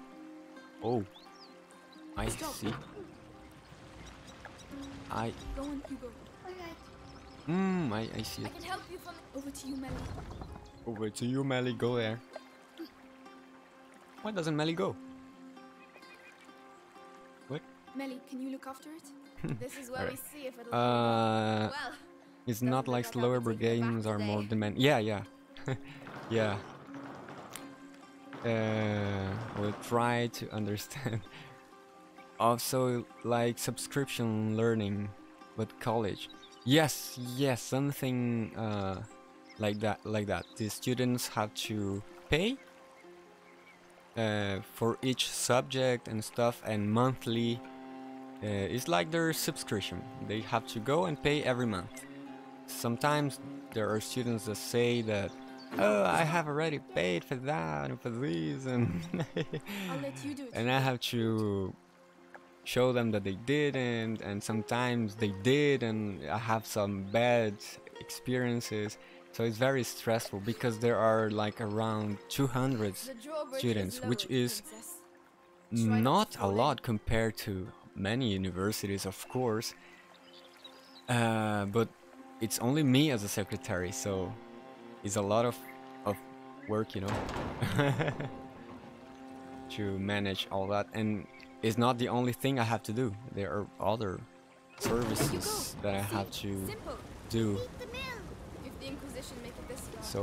I see. I see it. I can help you from over to you, Melly. Over to you, Melly. Go there. Why doesn't Melly go? What? Melly, can you look after it? This is where we see if it'll well. It's not like slower games are more demanding. Yeah. Yeah. We'll try to understand. Also, like subscription learning, but college. Yes, something like that. The students have to pay for each subject and stuff, and monthly. It's like their subscription. They have to go and pay every month. Sometimes there are students that say that, oh, I have already paid for that and for these, and and I have to show them that they didn't, and sometimes they did, and I have some bad experiences. So it's very stressful because there are like around 200 students, which is not a lot compared to many universities, of course, but it's only me as a secretary, so it's a lot of work, you know, to manage all that. And it's not the only thing I have to do. There are other services that I have to do. So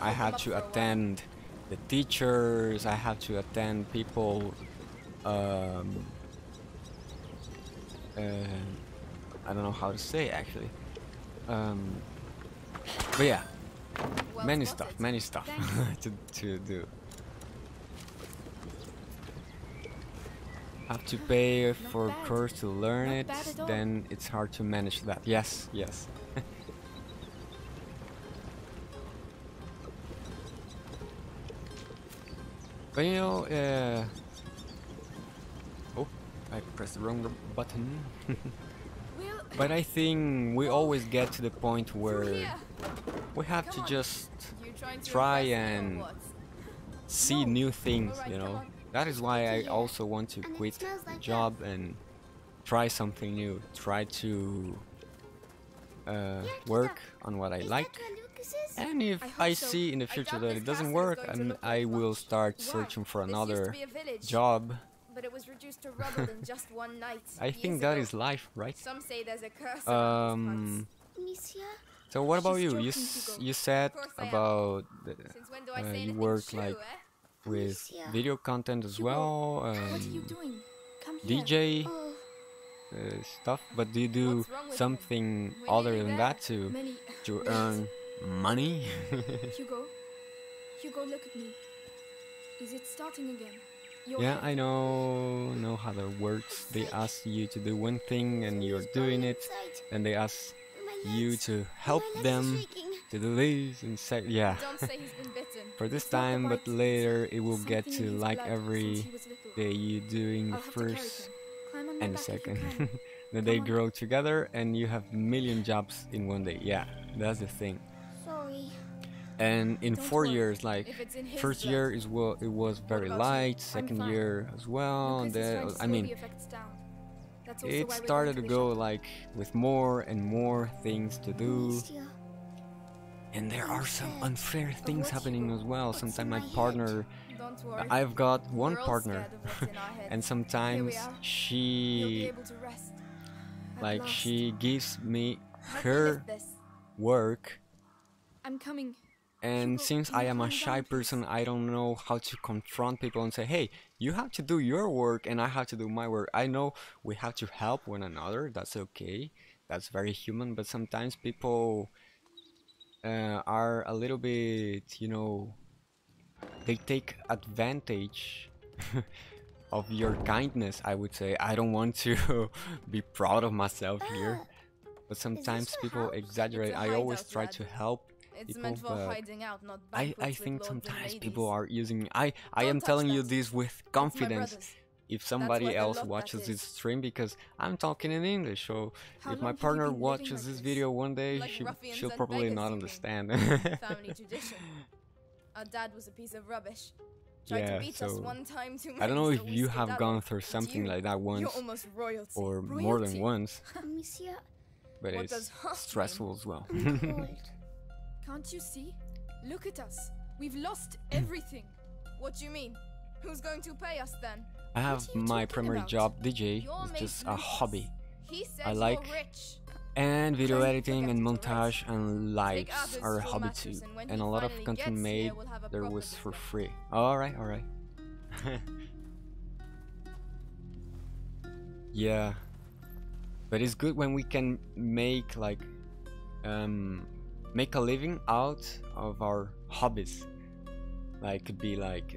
I have to attend the teachers, I have to attend people, I don't know how to say actually, but yeah, many stuff to do. Have to pay for a course to learn it, then it's hard to manage that. Yes. But you know, oh, I pressed the wrong button. But I think we always get to the point where we have to just try and see new things, you know. That is why I also want to quit the job and try something new. Try to work on what I like. And if I see in the future that it doesn't work, I will start searching for another job. I think that is life, right? So what about you? You said about you work like with video content as well, DJ stuff, but do you do something other than that to earn money? Hugo, look at me. Is it starting again? Yeah, I know how that works. They ask you to do one thing and you're doing it, and they ask you to help them to do this and say, yeah. For this time, but later it will get to like every day you doing the first and the second. that they grow together and you have a million jobs in one day. Yeah, that's the thing. Sorry. And in 4 years, like first year is well, it was very light. Second year as well. And then I mean, it started to go like with more and more things to do. And there are some unfair things happening as well. Sometimes my partner, I've got one partner, and sometimes she, like, she gives me her work. And since I am a shy person, I don't know how to confront people and say, hey, you have to do your work and I have to do my work. I know we have to help one another. That's okay. That's very human. But sometimes people are a little bit, you know, they take advantage of your kindness, I would say. I don't want to be proud of myself here. But sometimes people exaggerate. I always try to help. It's meant for hiding out, not I think sometimes people are using. I am telling you this with confidence. If somebody else watches this stream, because I'm talking in English, so if my partner watches this video one day, she'll probably not understand. Family tradition. Our dad was a piece of rubbish. Yeah, so I don't know if you have gone through something like that once or more than once, but it's stressful as well. Can't you see? Look at us. We've lost everything. What do you mean? Who's going to pay us then? I have my primary job, DJ. It's just a hobby. I like and video editing and montage and lives are a hobby too. And a lot of content made there was for free. Alright, alright. Yeah. But it's good when we can make like make a living out of our hobbies. Like could be like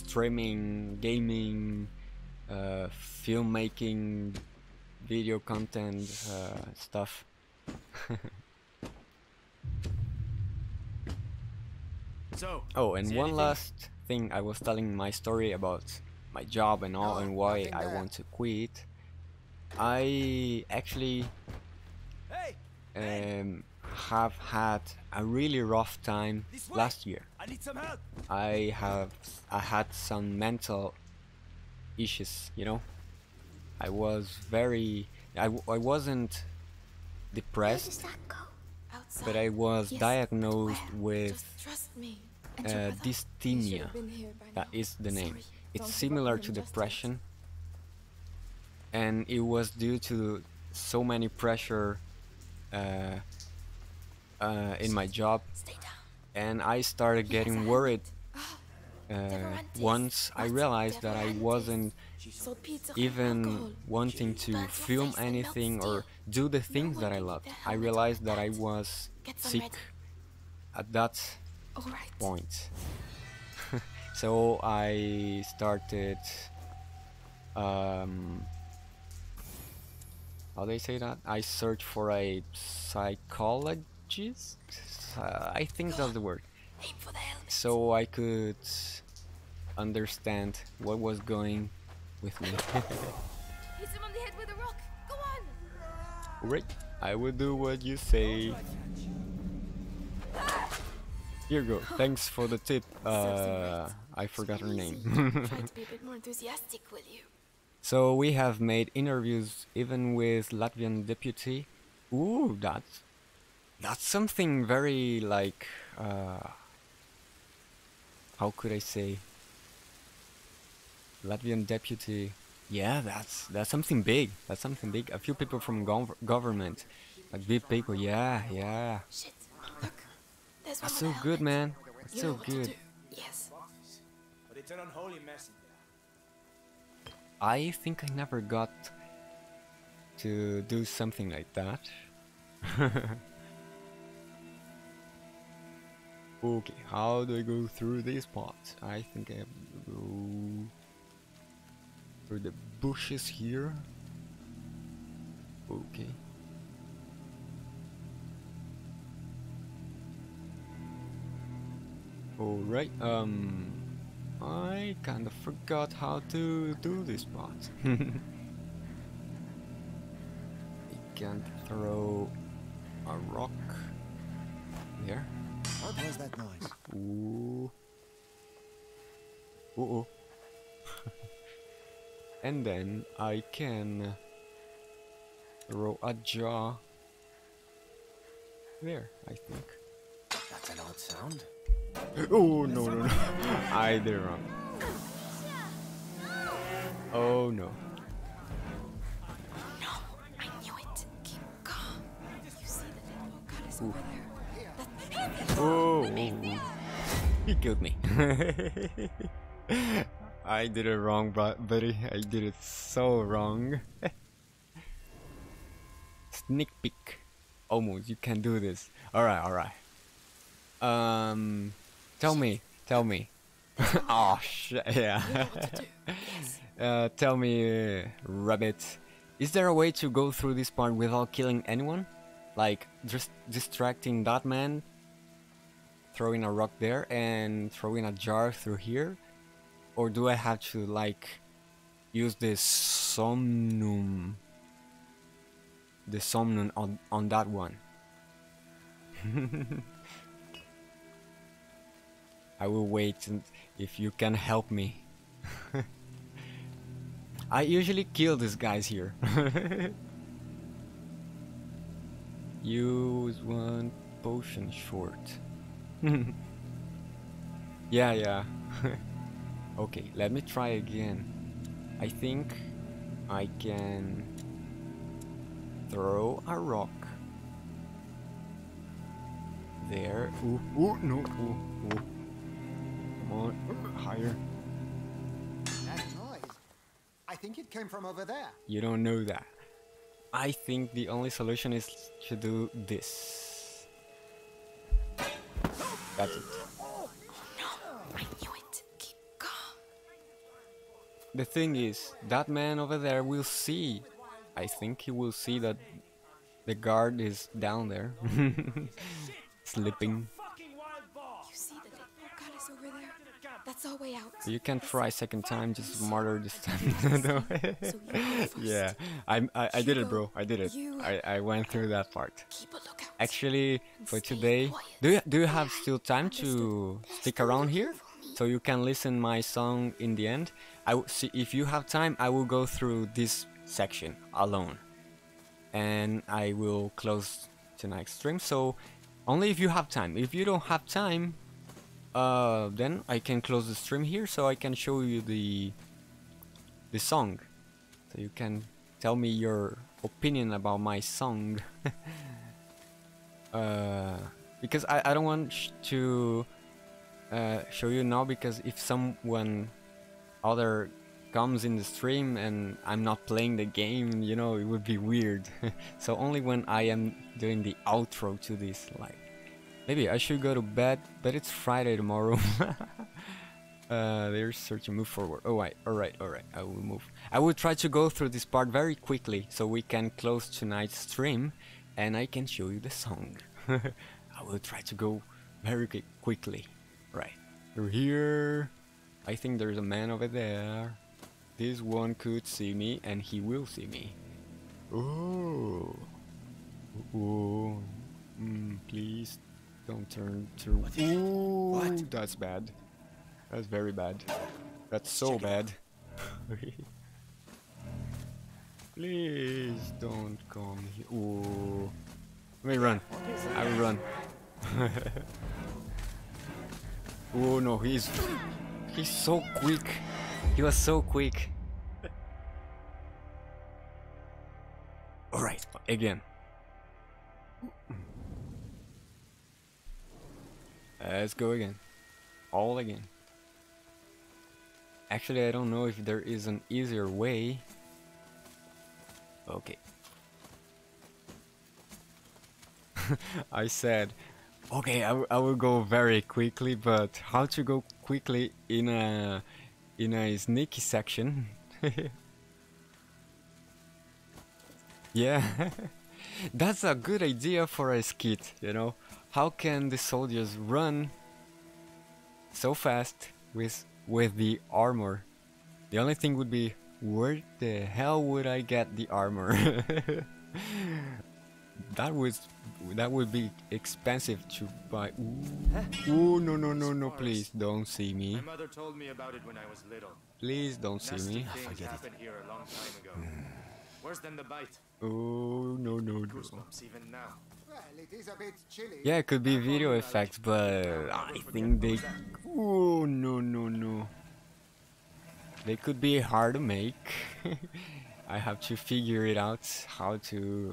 streaming, gaming, filmmaking, video content, stuff. So, oh, and one last thing, I was telling my story about my job and all and why I want to quit. I actually have had a really rough time last year. I had some mental issues, you know. I wasn't depressed, but I was diagnosed with dysthymia. That is the name. It's similar to depression, and it was due to so many pressure in my job, and I started getting worried once I realized that I wasn't even wanting to film anything or do the things that I loved. I realized that I was sick at that point. So I started how do they say that? I searched for a psychologist. I think that's the word, so I could understand what was going with me. Hit him on the head with a rock. Go on. Right, I will do what you say. Here you go. Thanks for the tip. I forgot her name. Try to be a bit more enthusiastic, will you? So we have made interviews even with Latvian deputy. Ooh, that's something very, like, how could I say, Latvian deputy, yeah, that's something big, a few people from government, like big people, yeah, yeah, shit, look, that's so good, man, that's so good. Yes. I think I never got to do something like that. Okay, how do I go through this part? I think I have to go through the bushes here. Okay. Alright, I kind of forgot how to do this part. can throw a rock there. What was that noise? Ooh. Uh-oh. And then I can throw a jar there, I think. That's an odd sound. Oh no no no. I did it wrong. Oh no. No, I knew it. Keep calm. You see that little cut is over there. Oh, he killed me. I did it wrong, buddy. I did it so wrong. Sneak peek. Almost, you can do this. Alright, alright. Tell me. Oh shit, yeah. Tell me, Rabbit, is there a way to go through this part without killing anyone? Like, just distracting that man, throwing a rock there, and throwing a jar through here? Or do I have to, like, use the Somnum? The Somnum on that one. I will wait and if you can help me. I usually kill these guys here. Use one potion short. Yeah, yeah. Okay, let me try again. I think I can throw a rock there. Ooh, ooh, no, ooh, ooh. Come on, higher. That noise, I think it came from over there. You don't know that. I think the only solution is to do this. That's it. Oh no, I knew it. Keep calm. The thing is, that man over there will see. I think he will see that the guard is down there, slipping. You see that God is over there? That's our way out. You can try second time, just smarter this time. No. Yeah, I did it, bro. I did it. I went through that part. Actually, for today, do you have still time to stick around here? So you can listen my song in the end. See if you have time. I will go through this section alone and I will close tonight's stream, so only if you have time. If you don't have time, then I can close the stream here so I can show you the song, so you can tell me your opinion about my song. Because I don't want to show you now, because if someone other comes in the stream and I'm not playing the game, you know, it would be weird. So only when I am doing the outro to this live. Maybe I should go to bed, but it's Friday tomorrow. There's searching, move forward. Alright, alright, alright, I will move. I will try to go through this part very quickly so we can close tonight's stream and I can show you the song. I will try to go very quickly. Right, we're here. I think there's a man over there. This one could see me, and he will see me. Oh, oh, please don't turn to. Oh, that's bad. That's very bad. That's so bad. Please don't come here. Oh, let me run. I will run. Oh no, he's so quick. He was so quick. Alright, again. Let's go again. All again. Actually, I don't know if there is an easier way. Okay. I said, okay, I will go very quickly, but how to go quickly in a sneaky section? Yeah, that's a good idea for a skit, you know? How can the soldiers run so fast with the armor? The only thing would be, where the hell would I get the armor? That would be expensive to buy. Ooh. Ooh, no, please don't see me. My mother told me about it when I was little. Please don't see me. I forget it. Here a long time ago. Worse than the bite. Oh, no. Goosebumps even now. Well, it is a bit chilly. Yeah, it could be video effects, but I think they... Oh, no. They could be hard to make. I have to figure it out how to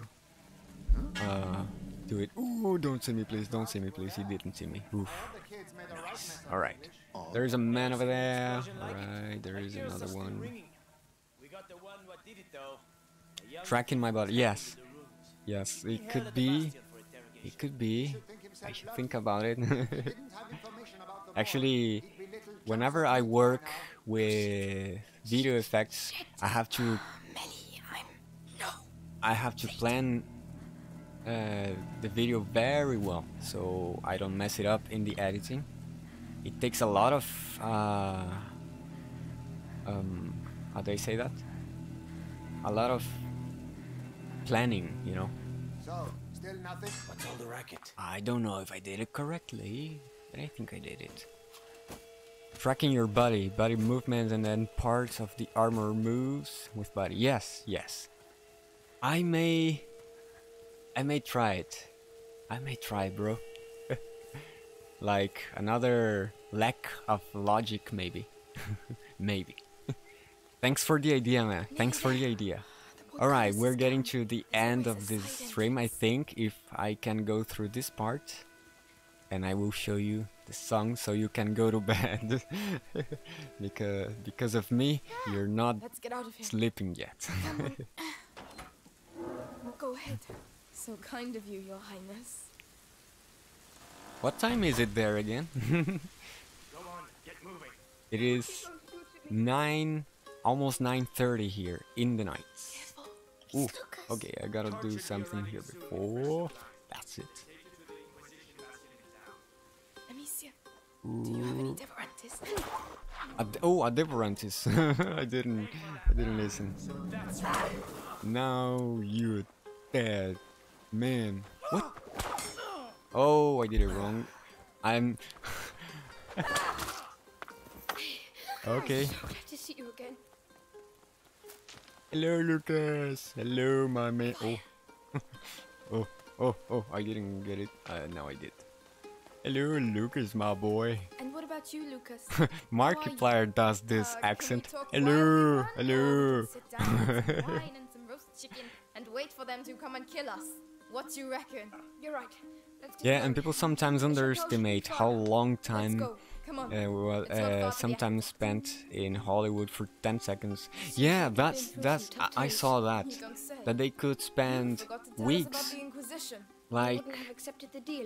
do it. Oh, don't see me, please. Don't see me, please. He didn't see me. Oof. Nice. All right. There is a man over there. All right. There is another one. Tracking my body. Yes. Yes. It could be. It could be. I should think about it. Actually, whenever I work with video effects, I have to. I have to plan the video very well, so I don't mess it up in the editing. It takes a lot of how do I say that? A lot of planning, you know. So, still nothing? What's all the racket? I don't know if I did it correctly, but I think I did it. Tracking your body, body movements, and then parts of the armor moves with body. Yes. I may try it. I may try, bro. Like another lack of logic, maybe. Maybe. Thanks for the idea, man. Thanks for the idea. Alright, we're getting to the end of this stream, I think, if I can go through this part. And I will show you the song so you can go to bed. because of me, you're not sleeping yet. Go ahead. So kind of you, Your Highness. What time is it there again? Go on, get moving. It is 9, almost 9:30 here in the night. Ooh, okay, I gotta do something here before. That's it. Do you have any Adeprantis? Oh, Adeprantis. I didn't listen. Now you're dead, man. What? Oh, I did it wrong. I'm. Okay. Hello, Lucas. Hello, my man. Oh. oh! I didn't get it. Now I did. Hello, Lucas, my boy. And what about you, Lucas? Markiplier does this accent. Hello. Sit down, some wine and some roast chicken, and wait for them to come and kill us. What do you reckon? You're right. Yeah, and people sometimes underestimate how long time sometimes spent in Hollywood for 10 seconds. Yeah, that's. I saw that they could spend weeks. Like,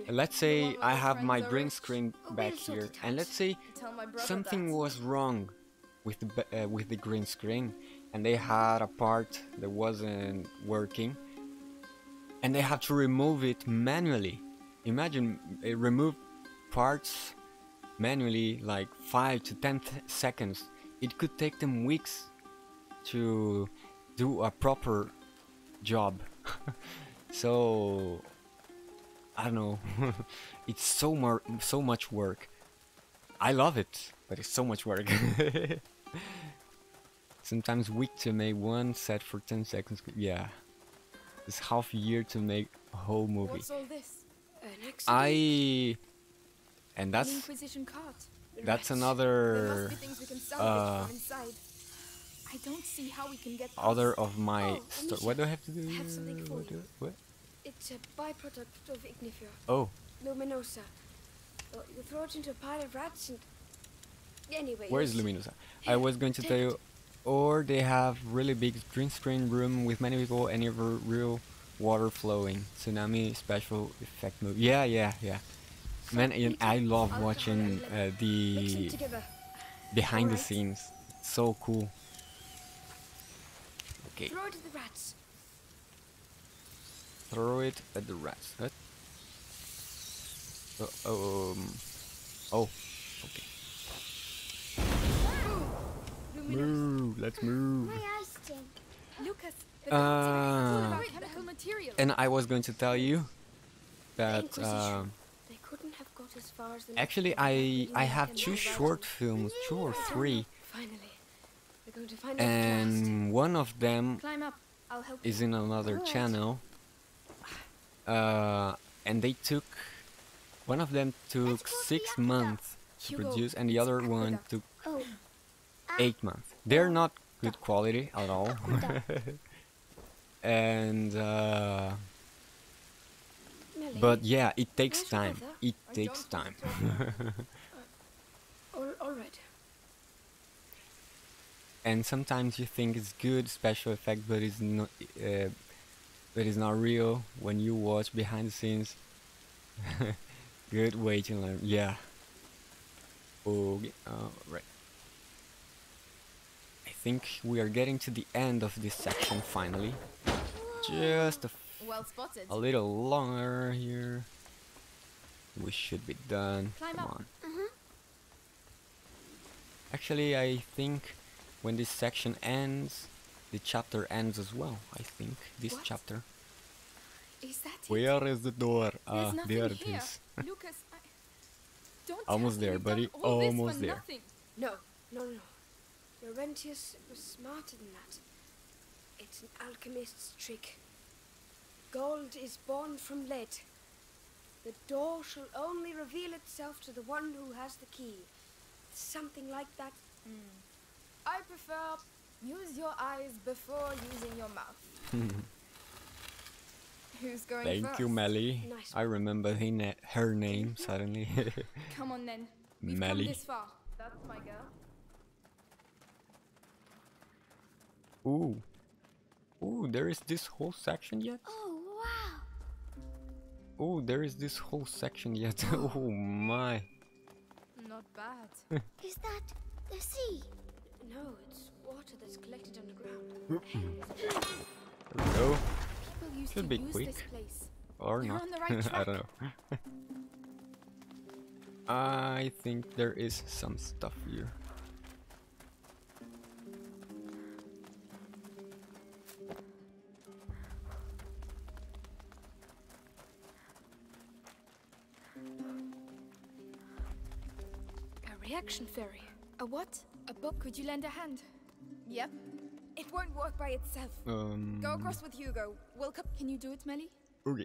let's say I have my green screen back here, and let's say something was wrong with the green screen, and they had a part that wasn't working, and they have to remove it manually. Imagine remove parts manually, like 5 to 10 seconds. It could take them weeks to do a proper job. So. I don't know. It's so much work. I love it, but it's so much work. Sometimes week to make one set for 10 seconds. Yeah, it's half a year to make a whole movie. What's all this? And that's another I don't see how we can get other of my what do I have to do? Have something for you. What? It's a byproduct of Ignifer. Oh. Luminosa. You throw it into a pile of rats and... Anyway... Where is Luminosa? I was going to tell you... Or they have really big green screen room with many people and real water flowing. Tsunami special effect movie. Yeah. Man, and I love watching the... Behind the scenes. It's so cool. Okay. Throw it at the rats. Throw it at the rats. What? Oh. Okay. Move. Let's move. And I was going to tell you that actually I have two short films, two or three, and one of them is in another channel, and they took, one of them took 6 months to produce and the other one took 8 months. They're not good quality at all. And but yeah, it takes time. It takes time. And sometimes you think it's good special effect, but it's not. But it's not real when you watch behind the scenes. Good way to learn. Yeah. Okay. All right. I think we are getting to the end of this section finally. Just a little longer here. We should be done. Come on. Actually, I think when this section ends, the chapter ends as well. I think this chapter. Is that it? Where is the door? Ah, there it is. Lucas, almost there, buddy. Almost there. Nothing. No, no, no. Laurentius was smarter than that. It's an alchemist's trick. Gold is born from lead. The door shall only reveal itself to the one who has the key. Something like that. Mm. I prefer use your eyes before using your mouth. Who's going first? Thank you, Melly. Nice. I remember her name suddenly. Come on then. We've come this far. That's my girl. Ooh. Ooh, there is this whole section yet? Oh, wow. Ooh, there is this whole section yet. Oh, my. Not bad. Is that the sea? No, it's water that's collected underground. There we go. Should be quick. Or not. I don't know. I think there is some stuff here. Reaction ferry. A what? A book. Could you lend a hand? Yep. It won't work by itself. Go across with Hugo. We'll come. Can you do it, Melly? Okay.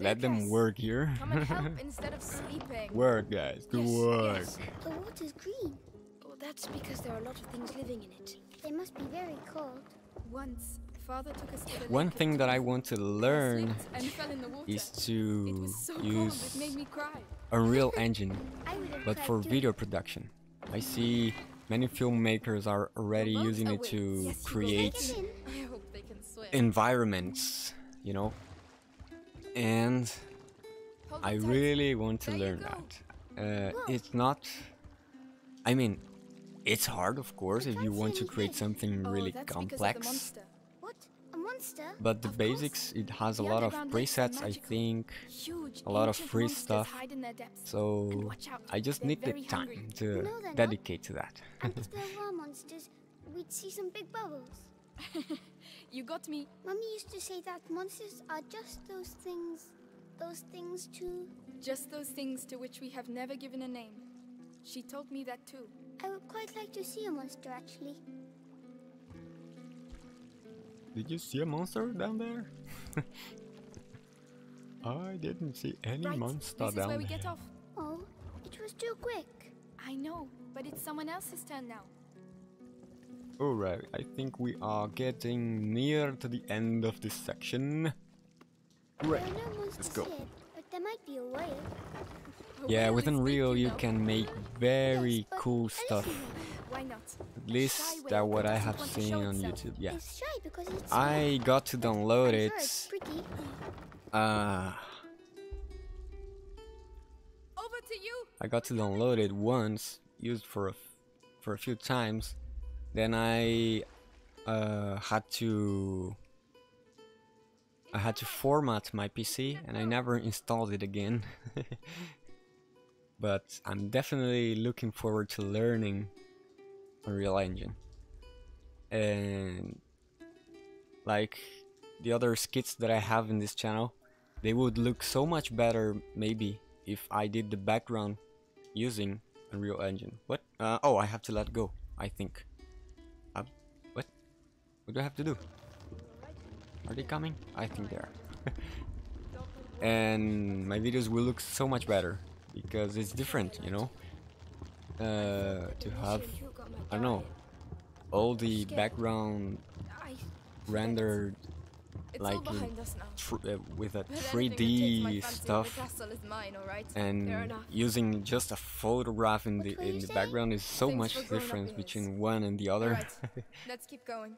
Let them work here. Come and help instead of sleeping. Work, guys. Good work. Yes. The water's green. Oh, that's because there are a lot of things living in it. They must be very cold. Once, Father took us to the One thing that I want to learn is to use Unreal Engine, but for video production. I see many filmmakers are already using it to create environments, you know, and I really want to learn that. It's not, I mean, it's hard, of course, if you want to create something really complex. But the basics, it has a lot of presets, I think, a lot of free stuff, so I just need the time to dedicate to that. And if there were monsters, we'd see some big bubbles. You got me. Mummy used to say that monsters are just those things to... Just those things to which we have never given a name. She told me that too. I would quite like to see a monster, actually. Did you see a monster down there? I didn't see any monster down there. We get off. Oh, it was too quick. I know, but it's someone else's turn now. Alright, I think we are getting near to the end of this section. Right, let's go. But there might be a whale. Yeah, with Unreal you can make very cool stuff. Why not? At least that's what I have seen on YouTube. Yeah, I got to download it. I got to download it once, used for a few times. Then I had to format my PC, and I never installed it again. But I'm definitely looking forward to learning Unreal Engine. And like the other skits that I have in this channel, they would look so much better maybe if I did the background using Unreal Engine. What? Oh, I have to let go, I think. What? What do I have to do? Are they coming? I think they are. And my videos will look so much better because it's different, you know? To have, I don't know, all the background rendered like with a 3D stuff, and using just a photograph in the background is so much difference between one and the other. Let's keep going.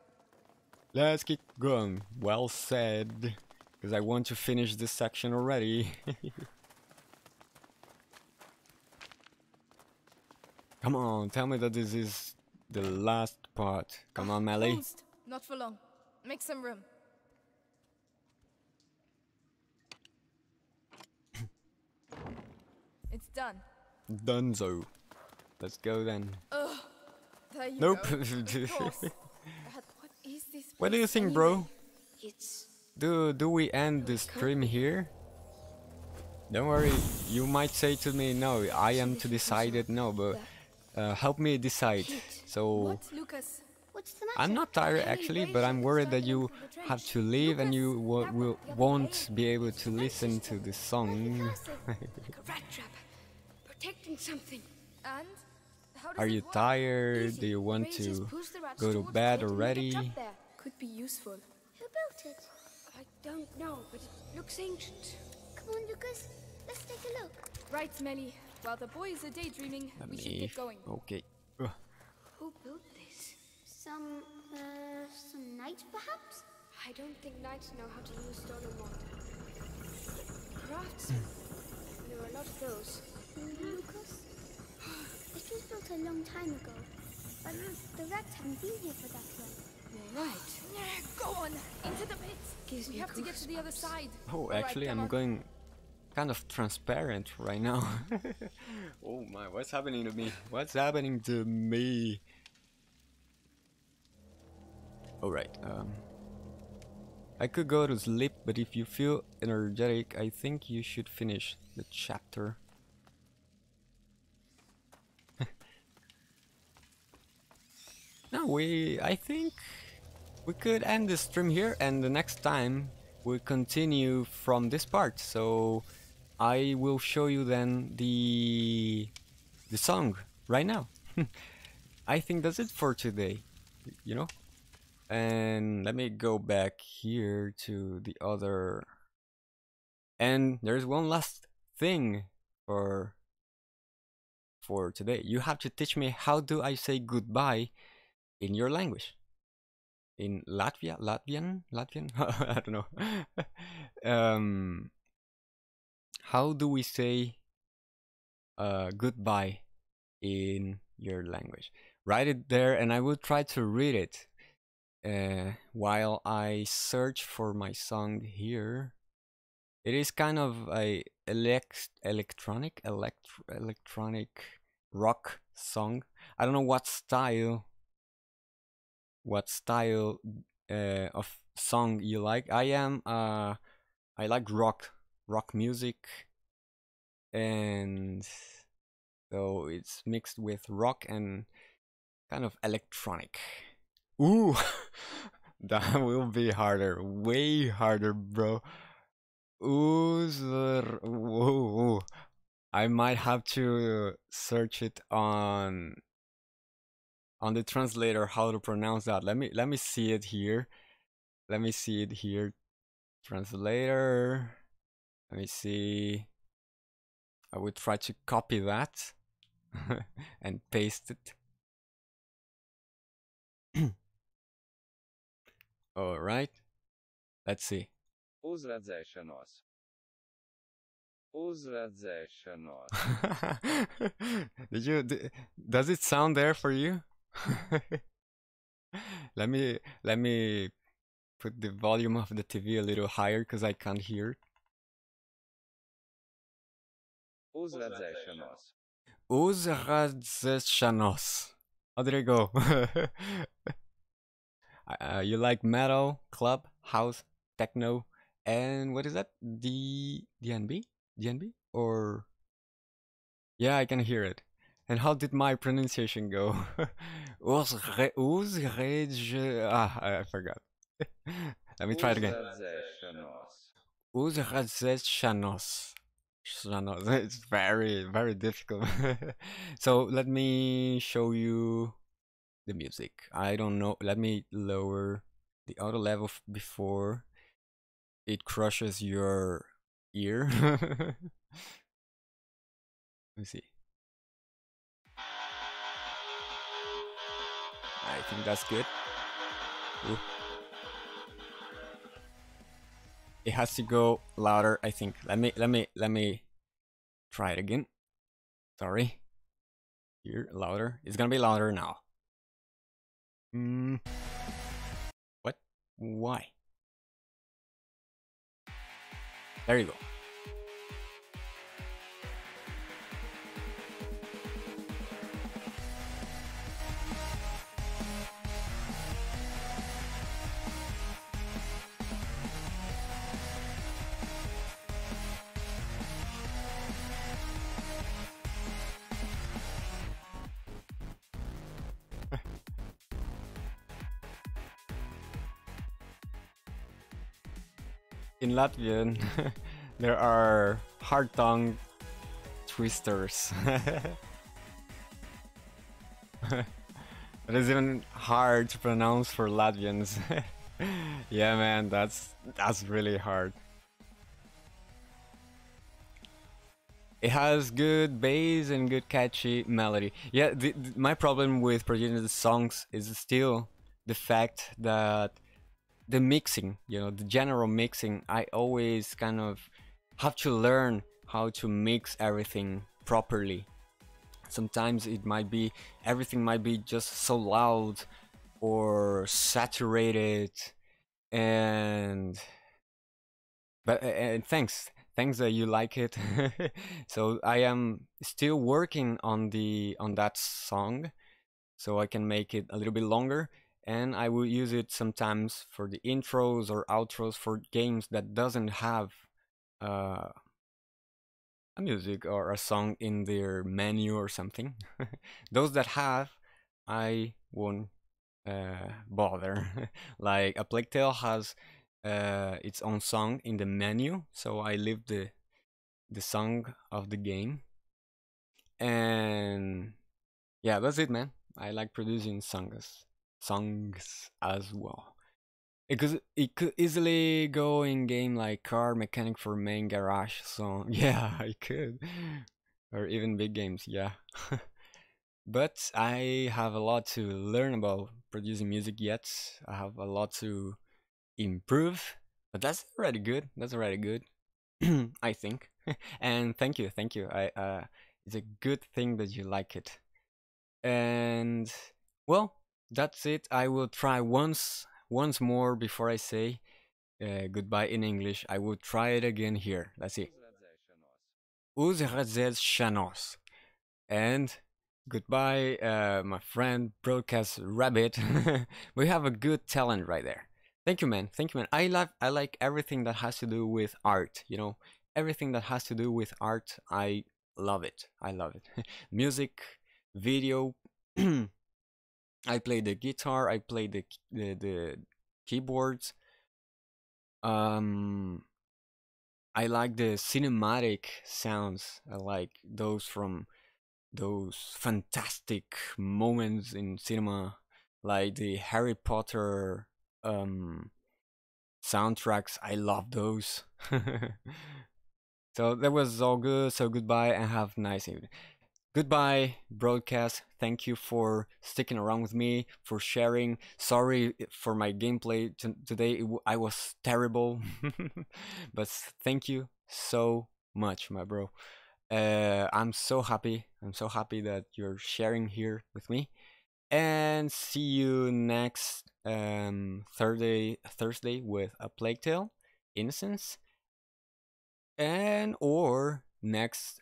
Let's keep going. Well said, because I want to finish this section already. Come on, tell me that this is the last part. Come on, Melly. Not for long. Make some room. It's done. Dunzo. Let's go then. Ugh, there you nope. Go. What is this? What do you think, bro? It's... Do we end the stream here? Don't worry. You might say to me, no, I am to decide it. No, but. Help me decide. So I'm not tired actually, but I'm worried that you have to leave and you won't be able to listen to this song. Are you tired? Do you want to go to bed already? Could be useful. Who built it? I don't know, but it looks ancient. Come on, Lucas, let's take a look. Right, Melly. While the boys are daydreaming, we should get going. Okay. Who built this? Some knight, perhaps? I don't think knights know how to use stone and water. Crafts? There are a lot of those. Lucas? It was built a long time ago, but the rats haven't been here for that long. Right. Go on, into the pits. We have to get to the other side. Oh, actually, I'm going. Kind of transparent right now. Oh my, what's happening to me? What's happening to me? Alright, I could go to sleep, but if you feel energetic, I think you should finish the chapter. No, I think we could end the stream here, and the next time we'll continue from this part. So I will show you then the song right now. I think that's it for today, you know. And let me go back here to the other. And there's one last thing for today. You have to teach me how do I say goodbye in your language. In Latvia, Latvian? I don't know. How do we say goodbye in your language? Write it there, and I will try to read it while I search for my song here. It is kind of a electronic rock song. I don't know what style of song you like. I like rock music, and so it's mixed with rock and kind of electronic. Ooh, that will be harder, way harder, bro. Ooh, whoa. I might have to search it on the translator how to pronounce that. Let me see it here. Let me see it here. Translator. Let me see. I would try to copy that and paste it. All right. Let's see. Does it sound there for you? let me put the volume of the TV a little higher because I can't hear it. Uzradzechanos. Oh, there you go. You like metal, club, house, techno, and what is that? DNB? Or yeah, I can hear it. And how did my pronunciation go? I forgot. Let me try it again. It's very, very difficult. So let me show you the music. I don't know. Let me lower the auto level before it crushes your ear. Let me see. I think that's good. Ooh. It has to go louder, I think. Let me try it again. Sorry. Here, louder. It's gonna be louder now. What? Why? There you go. In Latvian, there are hard-tongued twisters. That is even hard to pronounce for Latvians. Yeah, man, that's really hard. It has good bass and good catchy melody. Yeah, my problem with producing the songs is still the fact that the mixing, you know, the general mixing, I always kind of have to learn how to mix everything properly. Sometimes it might be, everything might be just so loud or saturated, and thanks that you like it. So I am still working on that song, so I can make it a little bit longer. And I will use it sometimes for the intros or outros for games that doesn't have a music or a song in their menu or something. Those that have, I won't bother. Like A Plague Tale has its own song in the menu, so I leave the song of the game. And yeah, that's it, man. I like producing songs as well, because it could easily go in game like Car Mechanic for Main Garage song. Yeah, I could, or even big games. Yeah. But I have a lot to learn about producing music yet. I have a lot to improve, but that's already good. That's already good. I think. And thank you. It's a good thing that you like it. And well, that's it. I will try once more before I say goodbye in English. I will try it again here. Let's see. And goodbye, my friend Broadcast Rabbit. We have a good talent right there. Thank you, man. Thank you, man. I like everything that has to do with art. You know, everything that has to do with art. I love it. I love it. Music, video. I play the guitar, I play the keyboards. I like the cinematic sounds. I like those from those fantastic moments in cinema, like the Harry Potter soundtracks. I love those. So that was all good. So goodbye and have a nice evening. Goodbye, Broadcast. Thank you for sticking around with me, for sharing. Sorry for my gameplay today. I was terrible. But thank you so much, my bro. I'm so happy. I'm so happy that you're sharing here with me. And see you next Thursday with A Plague Tale Innocence. And or next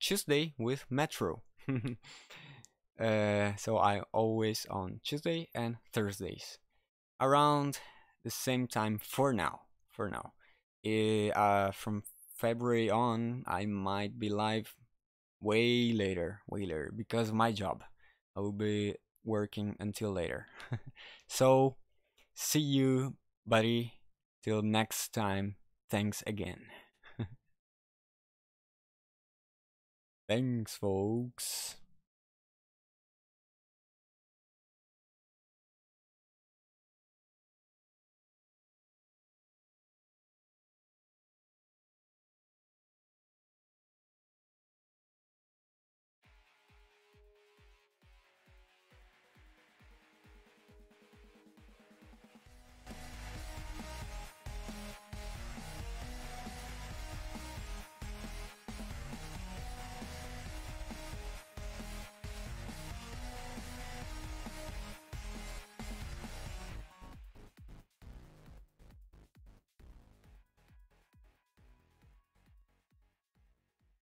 Tuesday with Metro. So I always on Tuesday and Thursdays. around the same time for now. From February on, I might be live way later because of my job. I will be working until later. So see you, buddy. Till next time. Thanks again. Thanks, folks.